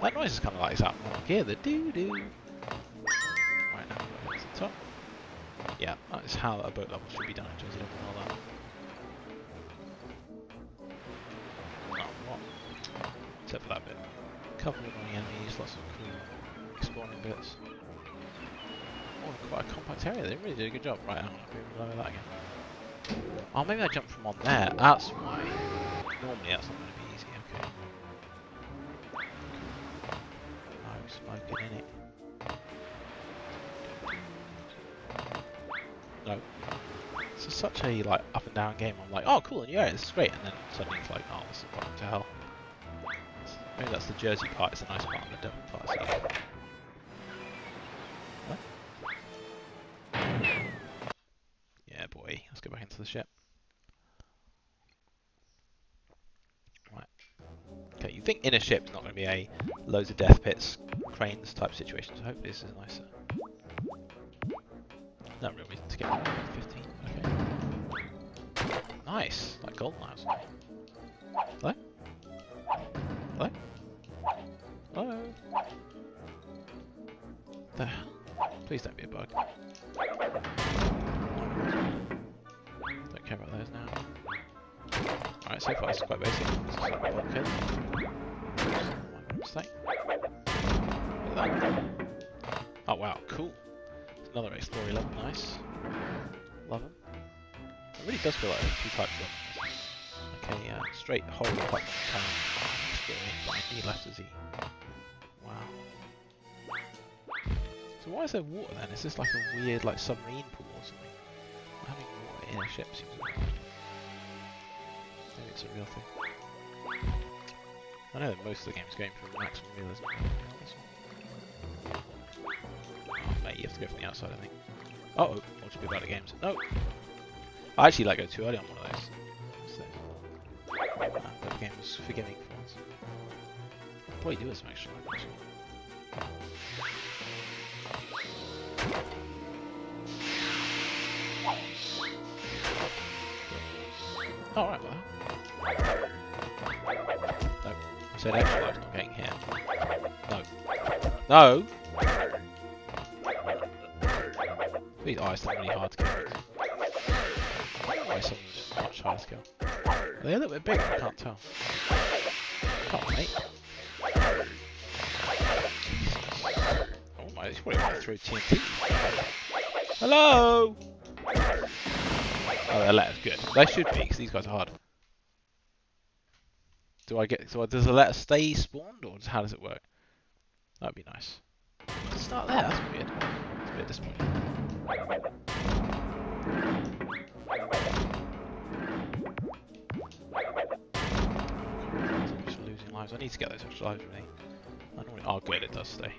That noise is kind of like it's out here. The doo-doo. Right, now we've got it to the top. Yeah, that is how a boat level should be done in Jersey Devil and all that. Not a lot. Except for that bit. A couple of running enemies, lots of cool exploring bits. Oh, quite a compact area, they really did a good job. Right, I'm going to reload that again. Oh, maybe I jumped from on there. That's why. Normally that's not going to be easy, okay. I'm smoking in it. No. This is such a like up and down game. I'm like, oh cool, yeah, this is great, and then suddenly it's like, oh, this is going to hell. Maybe that's the Jersey part, it's a nice part, and the Devil part is that. Yeah, boy. Let's go back into the ship. Right. Okay, you think in a ship is not going to be a loads of death pits, cranes type situation, so hopefully this is nicer. No real reason to get 15. Okay. Nice! Like golden house. Hello? Hello? Hello? There. Please don't be a bug. Don't care about those now. Alright, so far it's quite basic. This is like a blockhead. One mistake. Look at that. Oh wow, cool. It's another Explorer 11, nice. Love them. It really does feel like there's two types of them. Okay, straight hole type of town. E left is E. Wow. So why is there water then? Is this like a weird like submarine pool or something? Having water in a ship seems like maybe it's a real thing. I know that most of the game is going for maximum realism. Oh mate, you have to go from the outside, I think. Uh oh, I'll just be about the games. No! I actually let go too early on one of those. So, that game was forgiving for once. I'll probably do this actually. Oh, alright, well. No. I said extra life's not getting here. No. No! These eyes are really hard to kill. These eyes are much harder to kill. Are they a little bit bigger? I can't tell. Come on, mate. Oh my, he's probably going to throw TNT. Hello! Oh, they're letters, good. They should be, because these guys are hard. Do I get... So does the letter stay spawned, or how does it work? That'd be nice. Let's start there, that's weird. It's a bit disappointing. I'm just losing lives. I need to get those extra lives, really. I normally... Oh, good, it does stay.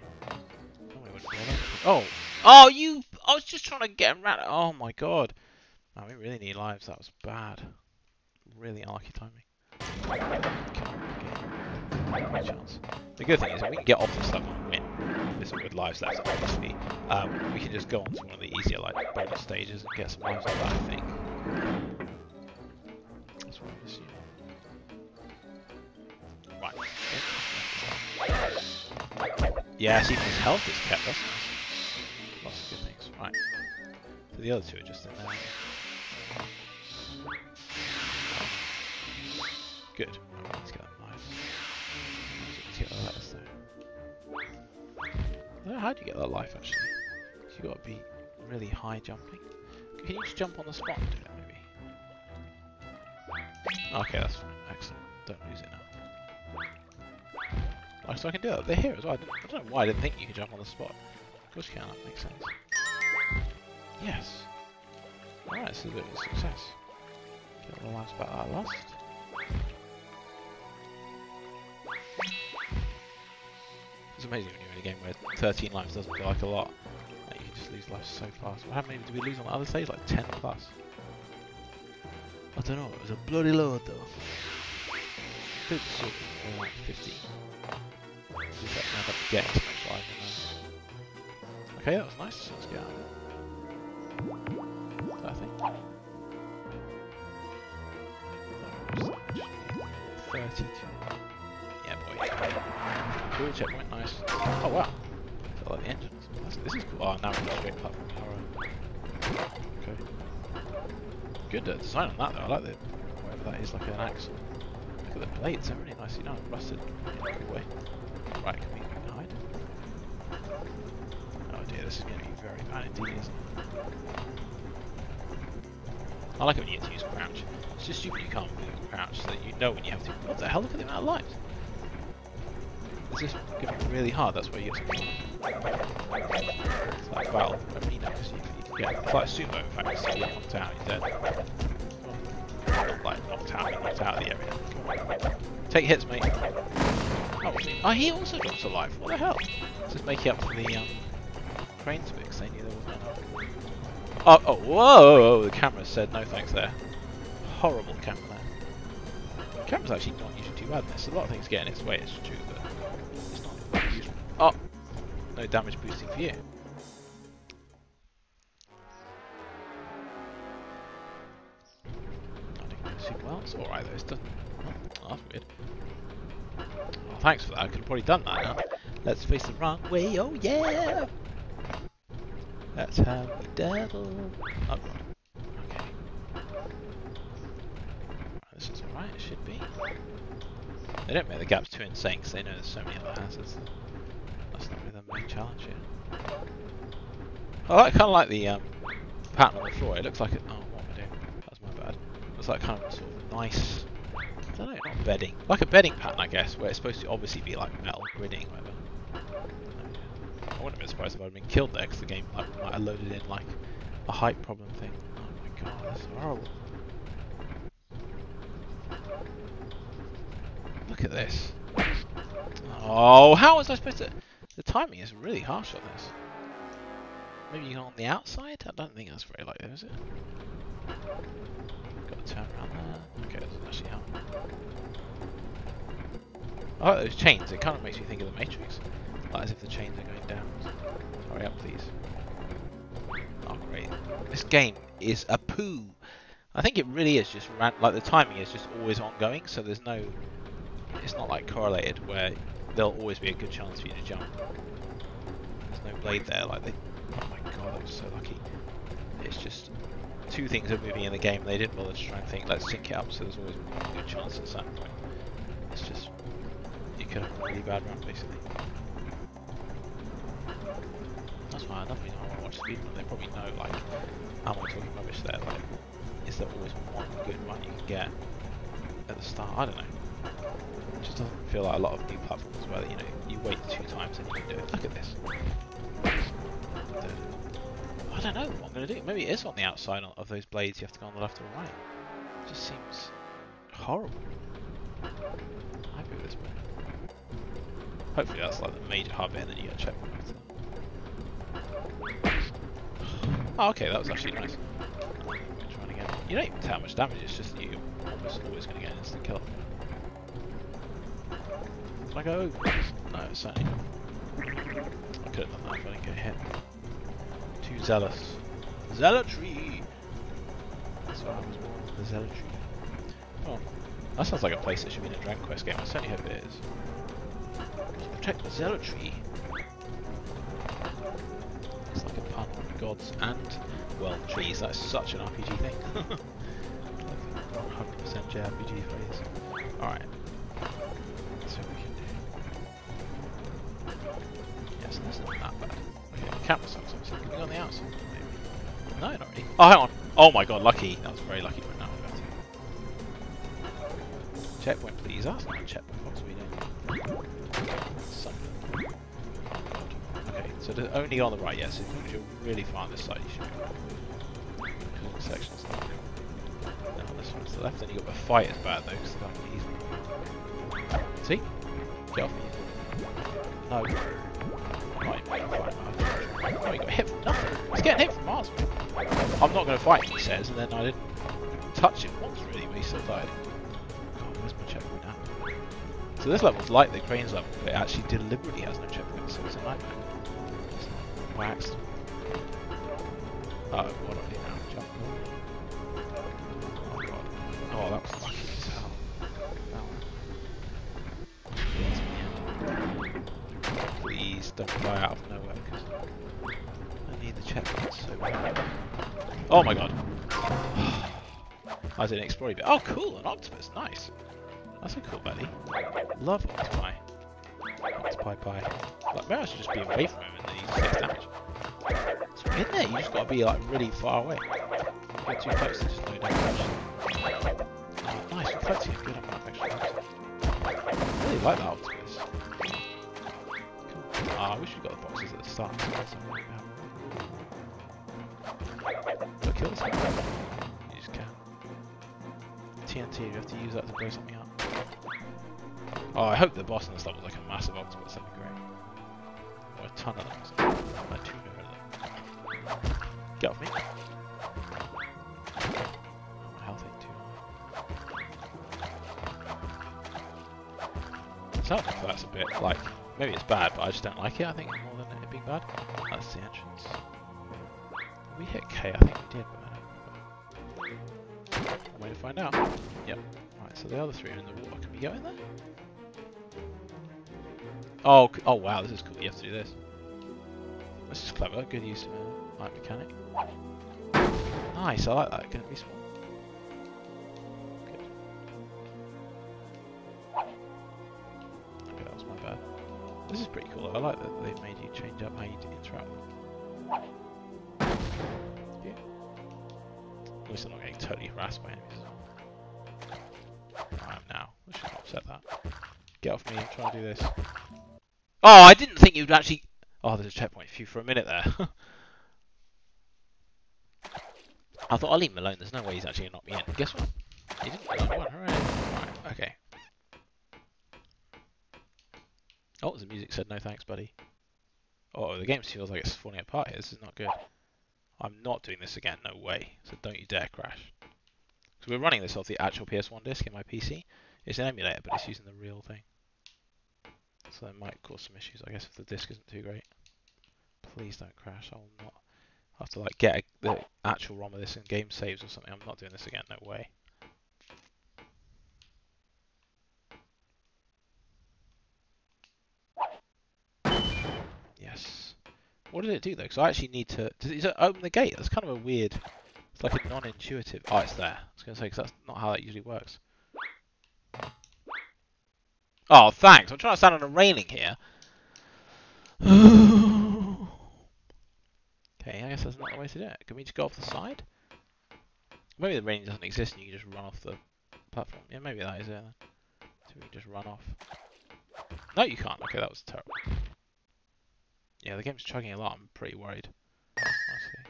Oh! Oh, you... I was just trying to get around... Oh, my God. Oh, we really need lives, that was bad. Really arky timing. No chance. The good thing is if we can get off this stuff and win this with lives left, obviously, we can just go on to one of the easier like bonus stages and get some lives like that, I think. That's what I'm assuming. Right. Yes, even his health is kept, that's nice. Lots of good things. Right. So the other two are just in there. Good. Right, let's get that knife. Let's get that letters though. I don't know how do you get that life actually. So you've got to be really high jumping. Can you just jump on the spot and do that maybe? Okay, that's fine. Excellent. Don't lose it now. Right, so I can do that. They're here as well. I don't know why I didn't think you could jump on the spot. Of course you can. That makes sense. Yes. Alright, this is a bit of a success. Get all the lives back that I lost. It's amazing when you're in a game where 13 lives doesn't feel like a lot. Like you can just lose lives so fast. How many did we lose on the other stage? Like 10 plus. I don't know, it was a bloody load though. 50. Or like 50. Just have to end up getting so much life in there. Okay, that was nice. Let's get out of it. I think. 32. Yeah, boy. Cool checkpoint, nice. Oh, wow. I like the engine. This is cool. Oh, now we're straight platform power. Okay. Good design on that, though. I like the. Whatever that is, like an axe. Look at the plates, they're really nicely done. Rusted in a good way. Right, can we hide? Oh dear, this is going to be very bad indeed, isn't it? I like it when you get to use crouch. It's just stupid you can't move with crouch so that you know when you have to. What the hell? Look at the amount of lives. Is this getting really hard? That's where you get some. It's like battle. I mean, yeah, it's like sumo, in fact. So you get knocked out, you're dead. Not like knocked out, you're knocked out of the area. Take hits, mate. Oh, he also drops a life. What the hell? Just making up for the cranes mix. They knew there wasn't enough. Oh, oh, whoa! The camera said no thanks there. Horrible camera there. The camera's actually not usually too bad in this. A lot of things get in its way, it's true, but it's not usual. Oh! No damage boosting for you. It's alright though, it's done. Oh, that's weird. Oh, thanks for that, I could have probably done that now. Let's face the wrong way, oh yeah! Let's have the devil. Oh, right. Okay. This is alright, it should be. They don't make the gaps too insane because they know there's so many other hazards. That's not really their main challenge here. Oh, I kind of like the pattern on the floor. It looks like it. Oh, what am I doing? That's my bad. It's like kind of sort of nice, I don't know, not bedding, like a bedding pattern I guess, where it's supposed to obviously be like metal gridding or whatever. I wouldn't have been surprised if I'd been killed there because the game like, might have loaded in like a height problem thing. Oh my god, that's horrible. Look at this. Oh, how was I supposed to... The timing is really harsh on this. Maybe you can on the outside? I don't think that's very likely, is it? Got to turn around there. Okay, that doesn't actually help. I like those chains, it kind of makes me think of the Matrix. Like as if the chains are going down. Hurry up, please. Oh, great. This game is a poo. I think it really is just like the timing is just always ongoing, so there's no. It's not like correlated where there'll always be a good chance for you to jump. There's no blade there, like they. Oh my god, I was so lucky. It's just. Two things are moving in the game, they didn't bother to try and think, let's sync it up, so there's always a good chance at some point. It's just, you could have a really bad run basically. That's why I don't really know how to watch speedrun, they probably know, like, I'm not talking rubbish there, like, is there always one good run you can get at the start? I don't know. It just doesn't feel like a lot of new platforms where, you know, you wait 2 times and you can do it. Look at this. I don't know what I'm going to do. Maybe it is on the outside of those blades you have to go on the left or the right. It just seems horrible. I'm happy with this bit. Hopefully that's like the major hub here and then you get a checkpoint after that. Oh, okay, that was actually nice. Trying again. You don't even take how much damage, it's just that you're almost always going to get an instant kill. Can I go? No, certainly not. I could have done that if I didn't get hit. Too zealous. Zealotry! That's what I was born with, the zealotry. Oh, that sounds like a place that should be in a Dragon Quest game. I certainly hope it is. Protect the zealotry! It's like a pun on gods and, well, trees. That's such an RPG thing. 100% JRPG phrase. Alright. Let's see what we can do. Yes, that's not that bad. Camera sucks, obviously. Could we go on the outside? Maybe. No, not really. Oh, hang on. Oh my god, lucky. That was very lucky right now. Checkpoint, please. That's not a checkpoint. What's we doing? Something. Oh god. Okay, so only on the right, yes. As long as you're really far on this side, you should be right. Because all the sections are there. Then on this one to the left, then you got the fight is bad though, because the guy can easily. See? Get off me. No. Oh, he got hit from nothing. He's getting hit from Mars. I'm not going to fight, he says, and then I didn't touch him once really, but he still died. God, where's my checkpoint now? So this level's like the Cranes level, but it actually deliberately has no checkpoint, so it's a nightmare. It's not waxed. Oh, what do I do now? Jump. Oh, God. Oh, that was lucky as hell. That one. Please don't fly out of nowhere, because... the checkpoint so bad. Oh my god. I didn't explore a bit. Oh cool, an octopus, nice. That's a cool buddy. Love octopi. Octopi pie. Like maybe I should just be away from him and then he just takes damage. So in there you just gotta be like really far away. Get too close and just no damage. Oh, nice, reflecting is good on that actually. I really like that octopus. Cool. Ah, I wish we got the boxes at the start. Do I kill this one? You just can. TNT, you have to use that to blow something up. Oh, Oh, I hope the boss in this level is like a massive octopus, that'd be great. Or a ton of things. Not my tuner, really. Got me. My health ain't too. Sounds like that's a bit like, maybe it's bad, but I just don't like it, I think, more than it being bad. That's the entrance. We hit K, I think we did, but I don't know. I'm waiting to find out. Yep. Alright, so the other three are in the water. Can we go in there? Oh, oh wow, this is cool. You have to do this. This is clever. Good use of light mechanic. Nice, I like that. Can at least one. Good. Okay, that was my bad. This is pretty cool. I like that they've made you change up how you interact with them. Yeah. At least I'm not getting totally harassed by enemies. I am now. I should not upset that. Get off me and try and do this. Oh, I didn't think you'd actually... Oh, there's a checkpoint for you for a minute there. I thought, I'll leave him alone. There's no way he's actually going to knock me in. Guess what? He didn't knock me in. Hooray. Right, okay. Oh, the music said no thanks, buddy. Oh, the game feels like it's falling apart here. This is not good. I'm not doing this again, no way. So don't you dare crash. Because we're running this off the actual PS1 disc in my PC. It's an emulator, but it's using the real thing. So that might cause some issues, I guess, if the disc isn't too great. Please don't crash. I will not have to like get the actual ROM of this in game saves or something. I'm not doing this again, no way. Yes. What did it do though? Because I actually need to. Does it open the gate? That's kind of a weird. It's like a non-intuitive. Oh, it's there. I was going to say because that's not how that usually works. Oh, thanks. I'm trying to stand on a railing here. Okay, I guess that's not the way to do it. Can we just go off the side? Maybe the railing doesn't exist and you can just run off the platform. Yeah, maybe that is it. So we can just run off. No, you can't. Okay, that was terrible. Yeah, the game's chugging a lot, I'm pretty worried. Honestly.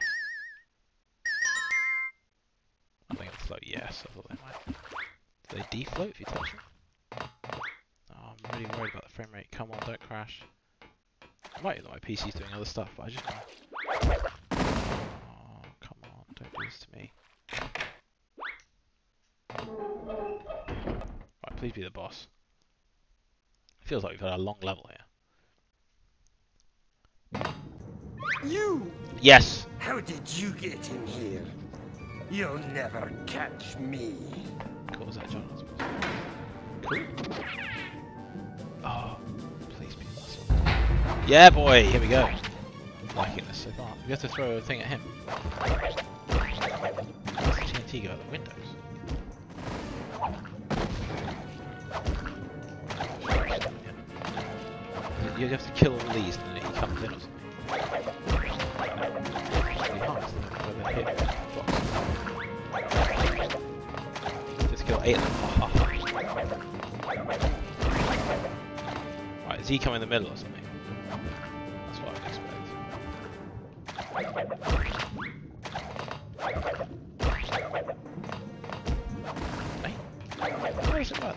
I think it'll float, yes, I thought they might. Do they defloat if you touch them? Oh, I'm really worried about the frame rate. Come on, don't crash. I might be that my PC's doing other stuff, but I just wanna... Oh, come on, don't do this to me. Right, please be the boss. It feels like we've had a long level here. You! Yes. How did you get in here? You'll never catch me. Cool, was that John? Cool. Oh, please be the last one. Yeah, boy, here we go. I'm liking this so far. We have to throw a thing at him. Where's the TNT go out the windows? You have to kill all these and then he comes in or something. Just kill 8 of them. Right, is he coming in the middle or something? That's what I would expect. Hey? Where is it going?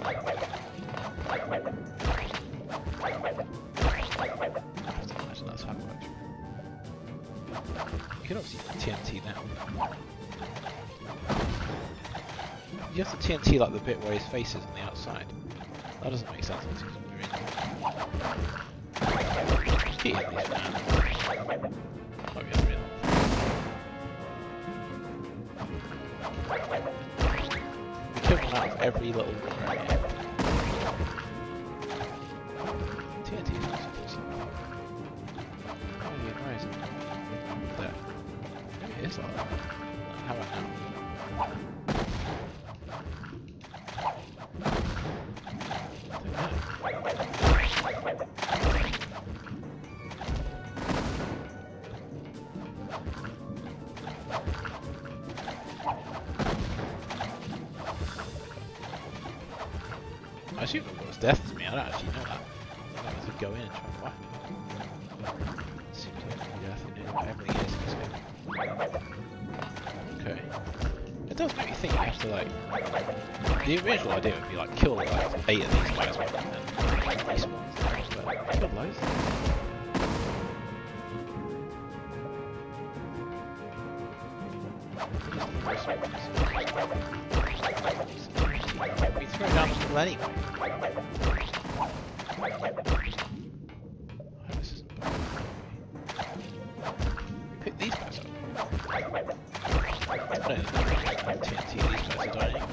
You can obviously TNT now. You have to TNT like the bit where his face is on the outside. That doesn't make sense because we're in. Just keep hitting these man. Might be unreal. We killed him out of every little area. TNT is awesome. It's like that. How about now? I assume it was death to me, I don't actually know that. I have to go in and try and wipe it. Seems like death and do everything is in this game. Okay. It does make me think you have to like... The original idea would be like kill like 8 of these guys and He's going down the anyway. This is... We picked these guys up. No, TNT, these guys are dying.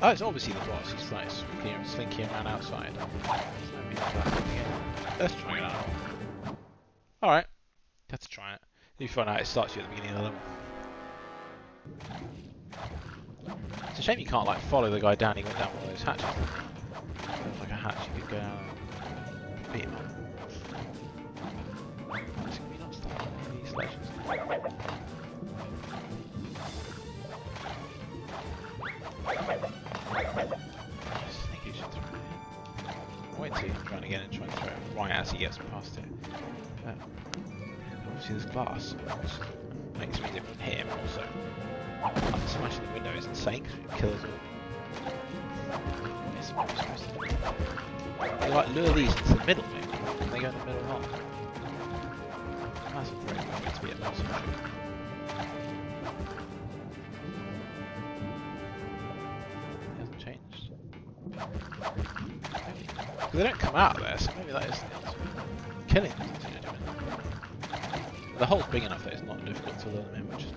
Oh, it's obviously the boss. He's like slinking around outside. Let's try it out. Alright. Let's try it. You find out it starts you at the beginning of the level. It's a shame you can't like follow the guy down. He went down one of those hatches. There's like a hatch you could go down and beat him up. It's going to be nuts to have these legends. Trying again and trying to throw it right as he gets past it. Obviously there's glass, which makes me different here, but also smashing the window is insane because it kills all. They like lure these into the middle, maybe, and they go in the middle not. That's a great way to be at last. They don't come out of there, so maybe that is killing them. The hole's big enough that it's not difficult to lure them in, which is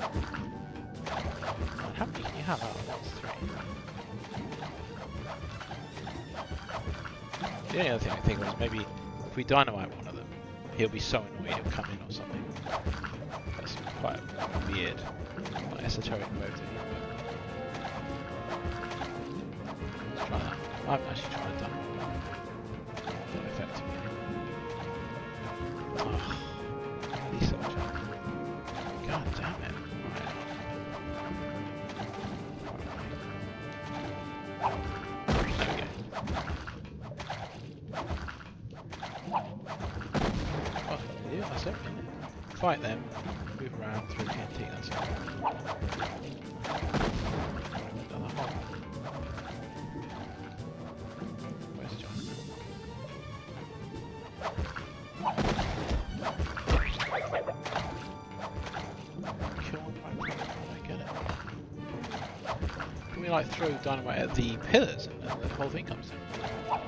nice. How many can you have out of those three? The only other thing I think was maybe if we dynamite one of them, he'll be so annoyed he'll come in or something. That's quite a weird, like, esoteric way of doing it. I've actually tried that. Not effectively. Oh, these little jumps. God damn it. Right. There we go. What can you do? That's it. Fight them. Move around through TNT. That's it. Another hole. Like throw dynamite at the pillars and the whole thing comes in. Not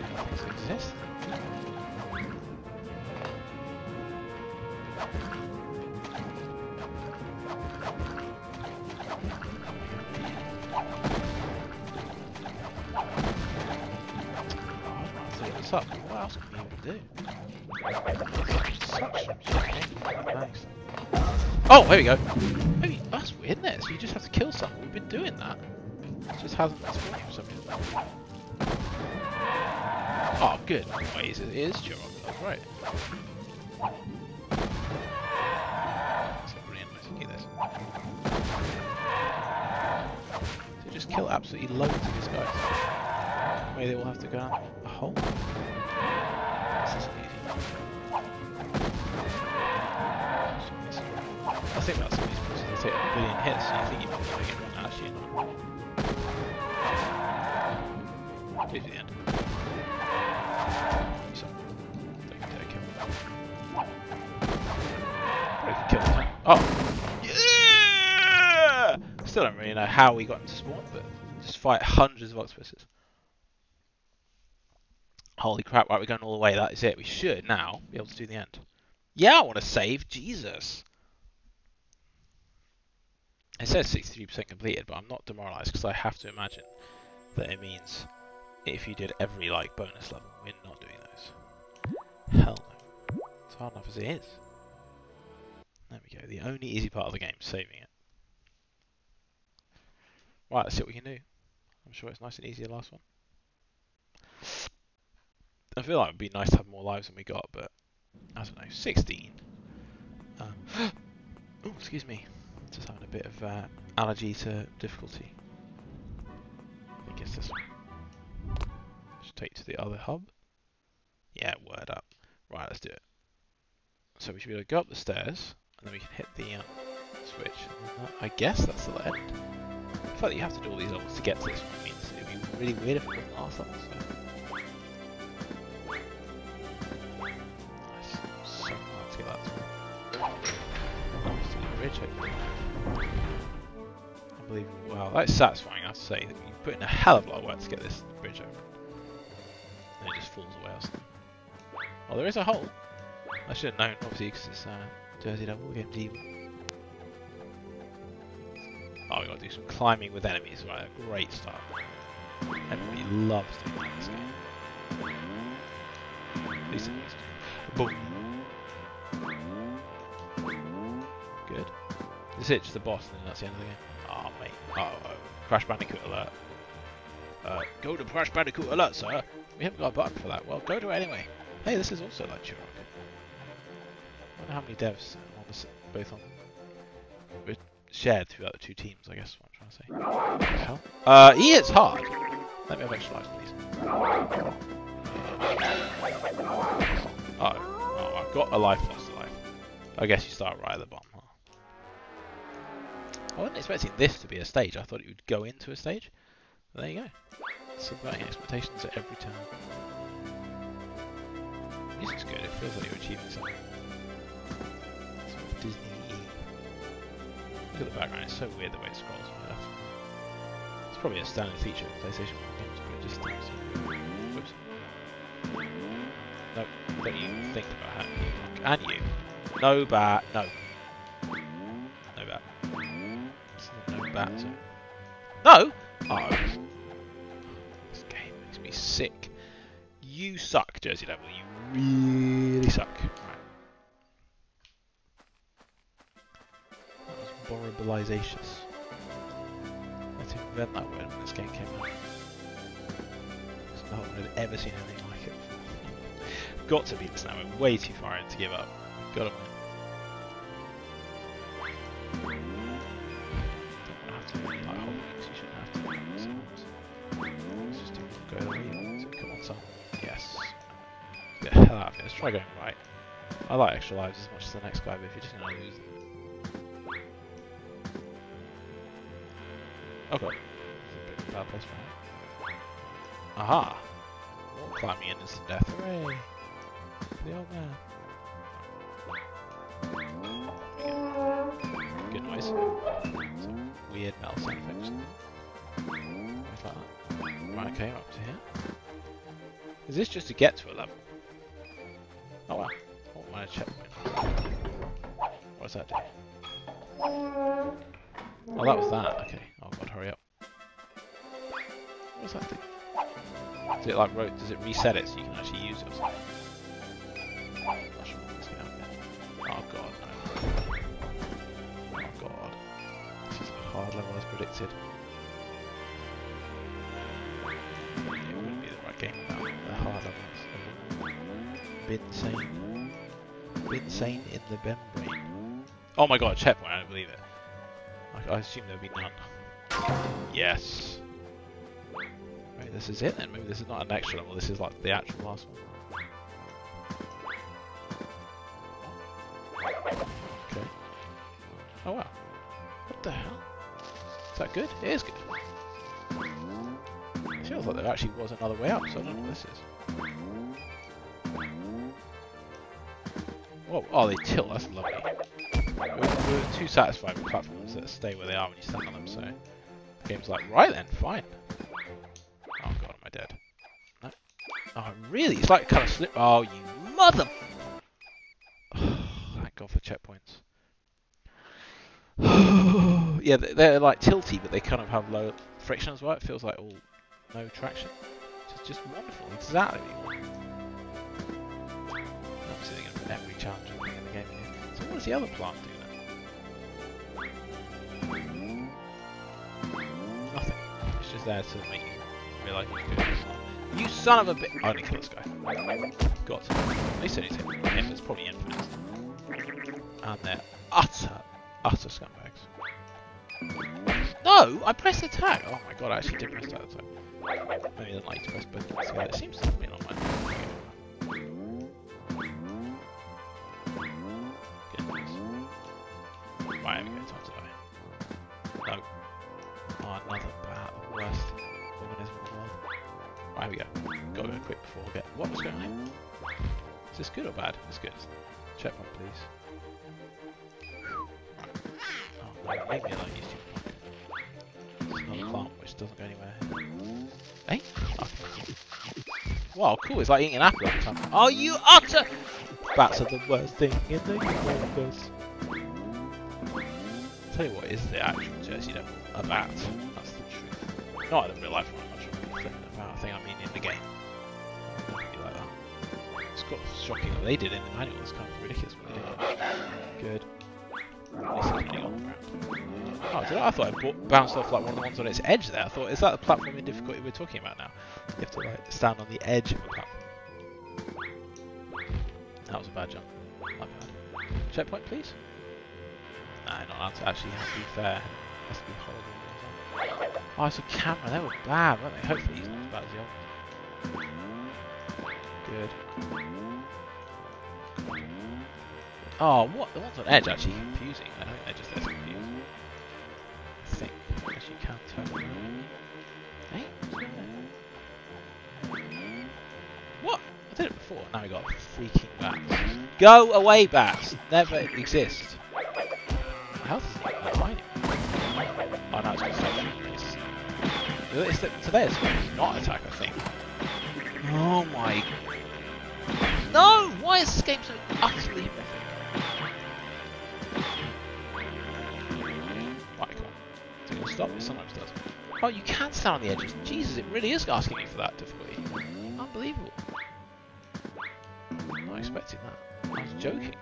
many things exist. Oh, I don't know what's up. What else can we even do? Such nice. Oh, here we go. Isn't it? So you just have to kill something. We've been doing that. It just hasn't been for some reason. Oh, good. Wait, it is your that's right. That's a brilliant way to do this. So just kill absolutely loads of these guys. Maybe they all have to go out a hole. This isn't easy. I think that's amazing. Take a billion hits, so you think you might get one actually not. Get to the end. So, they can take him. Probably could kill him. Oh! Yeah! Still don't really know how we got him to spawn, but just fight hundreds of octopuses. Holy crap, right, we're going all the way, that is it. We should now be able to do the end. Yeah, I want to save, Jesus! It says 63% completed, but I'm not demoralised because I have to imagine that it means if you did every like bonus level, we're not doing those. Hell no. It's hard enough as it is. There we go. The only easy part of the game, saving it. Right, let's see what we can do. I'm sure it's nice and easy the last one. I feel like it would be nice to have more lives than we got, but I don't know, 16. Oh, excuse me. Just having a bit of allergy to difficulty. I think it's this one. Just take to the other hub. Yeah, word up. Right, let's do it. So we should be able to go up the stairs, and then we can hit the switch. And I guess that's the end. The fact that you have to do all these levels to get to this one means it would be really weird if we didn't last level, so. Unbelievable. Wow, that's satisfying, I have to say. You put in a hell of a lot of work to get this bridge over. And it just falls away or something. Oh, there is a hole! I should have known, obviously, because it's Jersey Devil, game deep. Oh, we got to do some climbing with enemies, right? A great start. Everybody loves doing this game. At least it needs to. Boom! Good. This is the boss, and that's the end of the game. Oh, mate. Oh, Crash Bandicoot alert. Go to Crash Bandicoot alert, sir. We haven't got a button for that. Well, go to it anyway. Hey, this is also like Chirok. I wonder how many devs on this, both on. We're shared throughout the two teams, I guess. What I'm trying to say. What the hell? E, it's hard. Let me have extra lives, please. Oh, I've got a life, lost a life. I guess you start right at the bottom. I wasn't expecting this to be a stage. I thought it would go into a stage. But there you go. Subverting expectations at every turn. The music's good. It feels like you're achieving something. It's sort of Disney-y. Look at the background. It's so weird the way it scrolls. It's probably a standard feature of PlayStation 1. It just stops. Whoops. Nope. Don't even think about how you look. And you. No bat. No. That, so. No! Oh, this game makes me sick. You suck, Jersey Devil. You really suck. Right. That was borabilizacious. I didn't invent that word when this game came out. It's not one I've ever seen anything like it before. I've got to beat this now. We're way too far in to give up. Got to win. Let's try going right. I like extra lives as much as the next guy, but if you're just going to lose them. Oh god. This is a bit of a bad place for me. Aha! Climbing in instant death. Hooray! The old man. Good noise. Some weird metal sound effects. Things like that. Right, okay, up to here. Is this just to get to a level? Oh wow, I want my checkpoint. What's that do? Oh, that was that, okay. Oh god, hurry up. What's that do? Does it like, does it reset it so you can actually use it or something? Not sure what's going on. Oh god, no. Oh god. This is a hard level as predicted. It wouldn't be the right game without the hard levels. Binsane. Binsane in the membrane. Oh my god, checkpoint, I don't believe it. I assume there'll be none. Yes. Wait, this is it then? Maybe this is not an extra level, this is like the actual last one. Okay. Oh wow. What the hell? Is that good? It is good. It feels like there actually was another way up, so I don't know what this is. Whoa, oh, they tilt, that's lovely. We're too satisfied with platforms that stay where they are when you stand on them, so the game's like, right then, fine. Oh god, am I dead? No. Oh, really? It's like kind of slip. Oh, you mother. Oh, thank god for checkpoints. Yeah, they're like tilty, but they kind of have low friction as well. It feels like all no traction. It's just wonderful, exactly what you want. Obviously, they're going to put every challenge in the game here. So what does the other plant do then? Nothing. It's just there to make you real I can do this. You son of a bitch! I don't kill this guy. God. At least I need to hit him. It's probably infinite. And they're utter scumbags. No! I pressed attack! Oh my god, I actually did press attack. Maybe I don't like to press buttons. Yeah, it seems to be on my... I haven't got time to die. No. Oh, another bat. Worst organism in the world. Right, here we go. Gotta go quick before we get... What was going on? Is this good or bad? It's good. Checkpoint, please. Right. Oh, no. Leave me alone, you stupid. It's another plant which doesn't go anywhere. Eh? Oh. Wow, cool. It's like eating an apple all the time. Oh, you utter... Bats are the worst thing in the universe. I'll tell you what is the actual Jersey Devil, a bat, that's the truth. Not in real life one, I'm not sure about a thing I mean in the game. Like that. It's got shocking that they did in the manual, it's kind of ridiculous what they did. Good. This is really on the ground. Oh, did I thought it bounced off like one of the ones on its edge there. I thought, is that the platforming difficulty we're talking about now? You have to like stand on the edge of the platform. That was a bad jump. My bad. Checkpoint please? Nah, not allowed to actually have to be fair. That's been horrible. Oh, it's a camera. They were bad, weren't they? Hopefully he's not as bad as the old one. Good. Oh, what? The ones on edge are actually confusing. I think they're just as confusing. I think. Unless you can turn around. Hey? What? I did it before. Now we got freaking bats. Go away, bats! Never exist. Health is tiny. Oh no, it's got to increase. Today it's not attack, I think. Oh my... No! Why is this game so utterly horrific? Right, come on. It's going to stop, it sometimes does. Oh, you can stand on the edges. Jesus, it really is asking you for that difficulty. Unbelievable. I'm not expecting that. I was joking.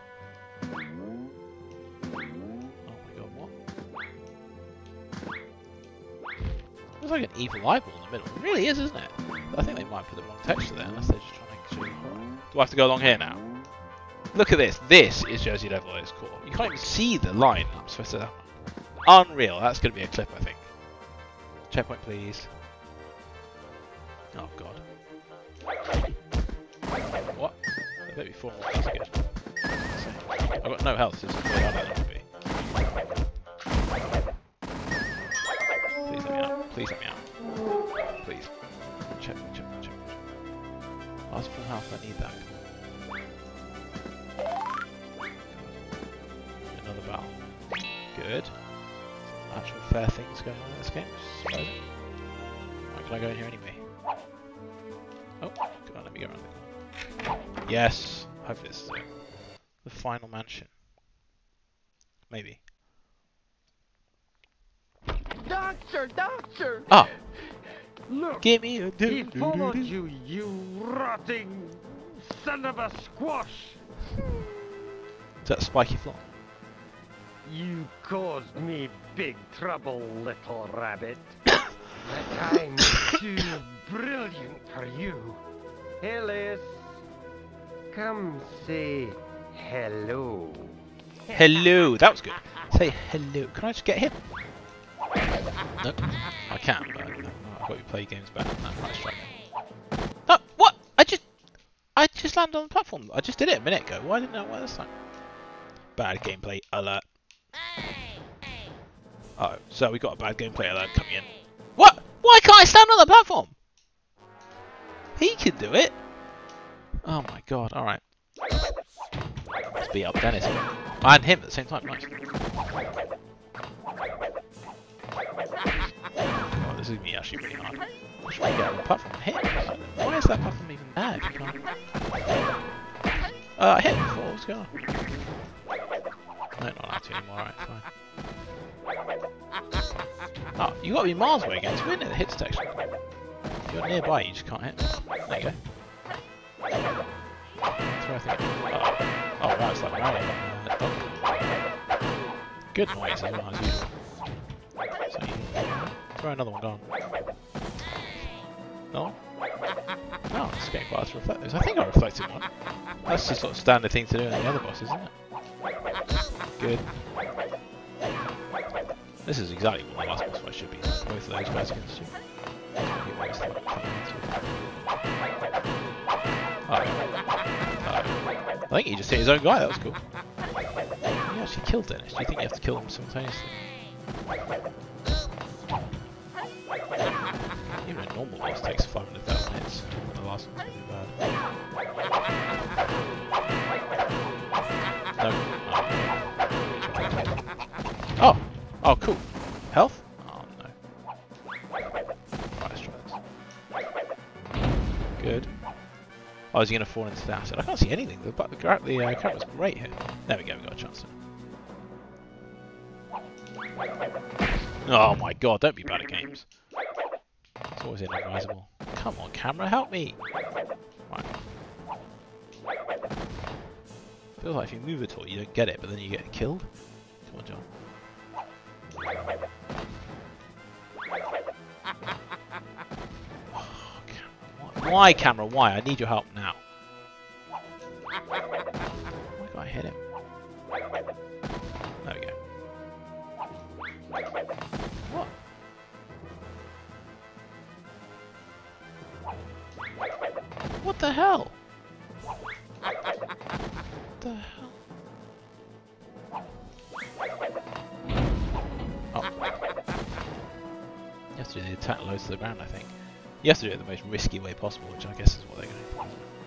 It's like an evil eyeball in the middle. It really is, isn't it? I think they might put the wrong texture there, unless they're just trying to show horror. Do I have to go along here now? Look at this. This is Jersey Devil at its core. You can't even see the line I'm supposed to... Unreal. That's going to be a clip, I think. Checkpoint, please. Oh, God. What? There may be four more. That's good. I've got no health, so it's good. I don't know what it would be. Please let me out. Please. Check. I was full health, I need that. Another battle. Good. Some actual fair things going on in this game. Why can I go in here anyway? Oh, come on, let me go around there. Yes! Hopefully this is it. The final mansion. Maybe. Doctor! Oh! Look! Give me a doo. He followed you, you rotting son of a squash! Is that spiky flop? You caused me big trouble, little rabbit. But I'm too brilliant for you. Alice, come say hello. Hello! That was good. Say hello. Can I just get him? Nope. I can, but I've got to play games better than that. Let's try again. No! What? I just landed on the platform. I just did it a minute ago. Why didn't I work this time? Bad gameplay alert. Oh, so we got a bad gameplay alert coming in. What? Why can't I stand on the platform? He can do it. Oh my god, alright. Let's beat up Dennis. And him at the same time, nice. Oh, this is me actually really hard. I should get out of the platform and hit him. Why is that platform even there if you can't... I hit him before, what's going on? No, not allowed to anymore, alright, fine. Oh, you got to be miles away again, so we're in the hit section. If you're nearby, you just can't hit him. There you go. That's where I think... Oh, wow, it's like Mario. Good noise as well as usual. Throw another one, go on. No? No, I'm just getting quite a reflective. I think I reflected one. That's the sort of standard thing to do in the other boss, isn't it? Good. This is exactly what the last boss fight should be. Both of those guys can shoot. I think he just hit his own guy, that was cool. He actually killed Dennis. Do you think you have to kill him simultaneously? Even a normal boss takes 500,000 hits. The last one's really bad. No. Oh! Oh, cool. Health? Oh, no. Right, let's try this. Good. Oh, is he going to fall into the acid? I can't see anything. The camera's great here. There we go, we got a chance now. Oh my god, don't be bad at games. It's always inadvisable. Come on, camera, help me! Right. Feels like if you move at all, you don't get it, but then you get killed. Come on, John. Oh, why, camera? Why? I need your help now. Why can't I hit him? There we go. What? What the hell? What the hell? You have to do the attack low to the ground, I think. You have to do it the most risky way possible, which I guess is what they're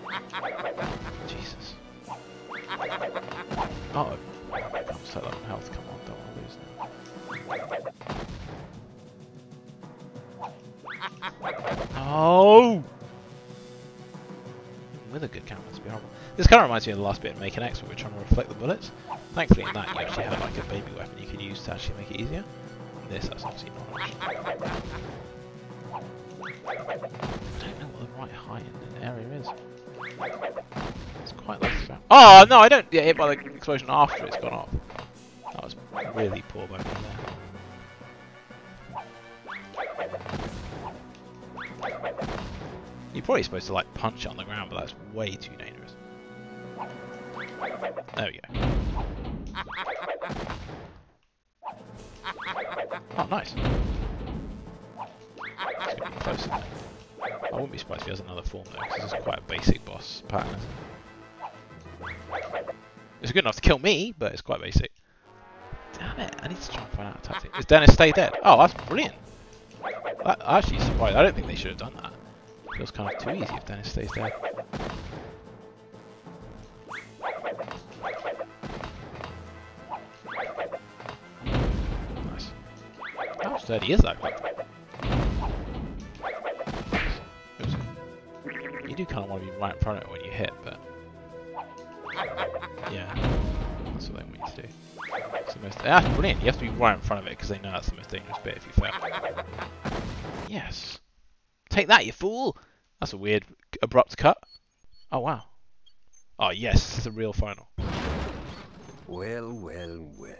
going to do. Jesus. Uh oh. I'm so low on health, come on, don't want to lose now. Oh! With a good camera, it's been horrible. This kind of reminds me of the last bit in Make an X where we're trying to reflect the bullets. Thankfully, in that, you actually have like a baby weapon you could use to actually make it easier. This, that's obviously not an option. I don't know what the right height in the area is. It's quite low to the ground. Oh no, I don't get hit by the explosion after it's gone off. That was really poor by me there. You're probably supposed to like punch it on the ground, but that's way too dangerous. There we go. Oh, nice. It's going to be closer. I wouldn't be surprised if he has another form though, because this is quite a basic boss pattern. It's good enough to kill me, but it's quite basic. Damn it, I need to try and find out a tactic. Does Dennis stay dead? Oh, that's brilliant. That actually surprised. I don't think they should have done that. It feels kind of too easy if Dennis stays dead. That he is that quick. You do kind of want to be right in front of it when you hit, but yeah, that's what they want you to do. It's the most... Ah, brilliant! You have to be right in front of it because they know that's the most dangerous bit if you fail. Yes, take that, you fool! That's a weird, abrupt cut. Oh wow! Oh yes, it's the real final. Well, well, well.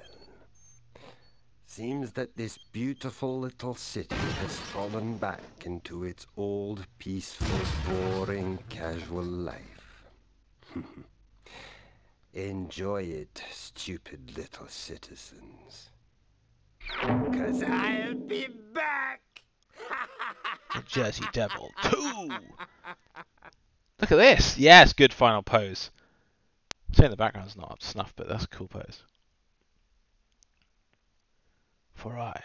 Seems that this beautiful little city has fallen back into its old, peaceful, boring, casual life. Enjoy it, stupid little citizens. 'Cause I'll be back! The Jersey Devil 2! Look at this! Yes, good final pose. I'm saying the background's not up to snuff, but that's a cool pose. For I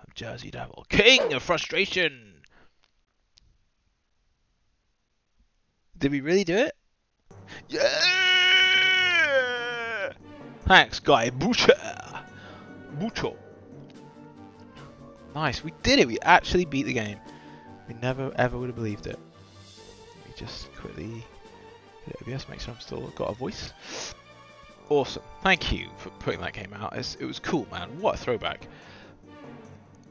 am Jersey Devil, King of Frustration! Did we really do it? Yeah! Thanks, Guy Butcher! Nice, we did it! We actually beat the game. We never ever would have believed it. Let me just quickly hit OBS, make sure I'm still got a voice. Awesome. Thank you for putting that game out. It was cool, man. What a throwback.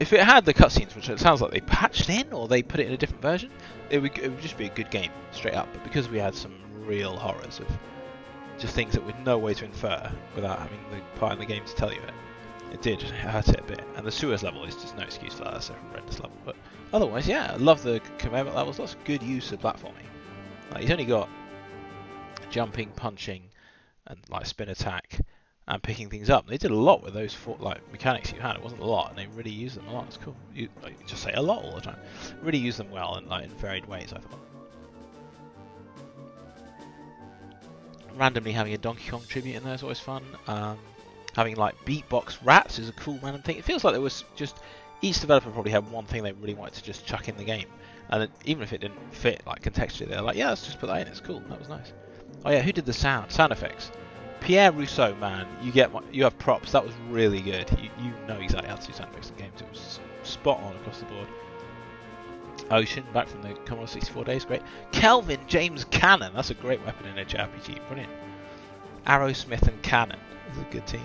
If it had the cutscenes, which it sounds like they patched in or they put it in a different version, it would just be a good game, straight up. But because we had some real horrors of just things that we'd no way to infer without having the part in the game to tell you it, It did hurt it a bit, and the sewers level is just no excuse for that. That's a horrendous level, but otherwise, yeah, I love the commandment levels. Lots of good use of platforming. Like, he's only got jumping, punching, and like spin attack, and picking things up. And they did a lot with those four like mechanics you had. It wasn't a lot, and they really used them a lot. It's cool. You like, just say a lot all the time. Really used them well and like in varied ways, I thought. Randomly having a Donkey Kong tribute in there is always fun. Having like beatbox raps is a cool random thing. It feels like there was just each developer probably had one thing they really wanted to just chuck in the game, and it, even if it didn't fit like contextually, they're like, yeah, let's just put that in. It's cool. That was nice. Oh yeah, who did the sound effects? Pierre Rousseau, man. You get my, you have props. That was really good. You know exactly how to do sound effects in games. It was spot on across the board. Ocean, back from the Commodore 64 days, great. Kelvin James Cannon, that's a great weapon in HRPG, brilliant. Arrowsmith and Cannon, this is a good team.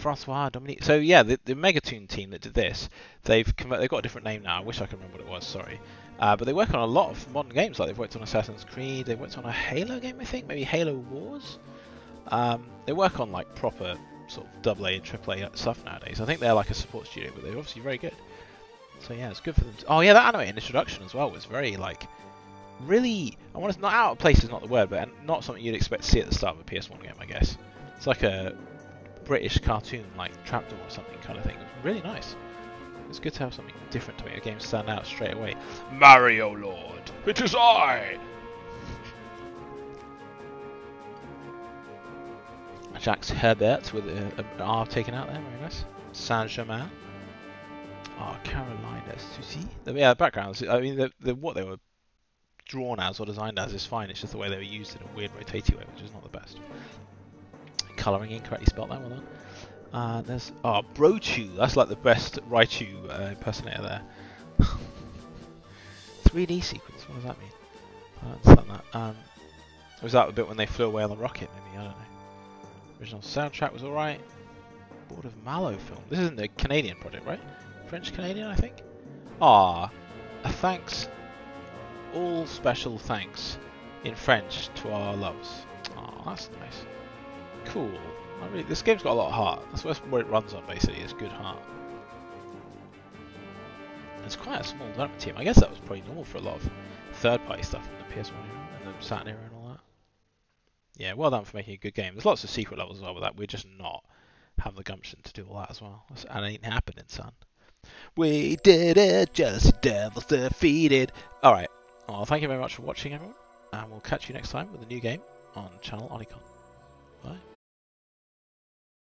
Francois, Dominique, so yeah, the Megatoon team that did this, they've got a different name now, I wish I could remember what it was, sorry. But they work on a lot of modern games, like they've worked on Assassin's Creed, they worked on a Halo game I think, maybe Halo Wars? They work on like proper sort of AA and AAA stuff nowadays. I think they're like a support studio, but they're obviously very good. So yeah, it's good for them. Oh yeah, that animated introduction as well was very like, really. I want to not out of place is not the word, but not something you'd expect to see at the start of a PS1 game, I guess. It's like a British cartoon, like Trapdoor or something kind of thing. It was really nice. It's good to have something different to make a game stand out straight away. Mario Lord, it is I. Jax Herbert with an R taken out there. Very nice. Saint Germain. Oh, Carolina Susie. Yeah, the backgrounds. I mean, what they were drawn as or designed as is fine. It's just the way they were used in a weird rotating way, which is not the best. Colouring incorrectly spelled that one on. There's Brochu. That's like the best Raichu impersonator there. 3D sequence. What does that mean? I don't understand that. Was that a bit when they flew away on the rocket? Maybe I don't know. Original soundtrack was all right. Board of Mallow film. This isn't a Canadian project, right? French-Canadian, I think. Thanks. All special thanks in French to our loves. That's nice. Cool. This game's got a lot of heart. That's what it runs on, basically, is good heart. It's quite a small development team. I guess that was probably normal for a lot of third-party stuff in the PS1 era and the Saturn era and all that. Yeah, well done for making a good game. There's lots of secret levels as well with that. We're just not have the gumption to do all that as well. That ain't happening, son. We did it, Jersey Devils defeated. Alright, well, thank you very much for watching, everyone, and we'll catch you next time with a new game on Channel Onicon. Bye.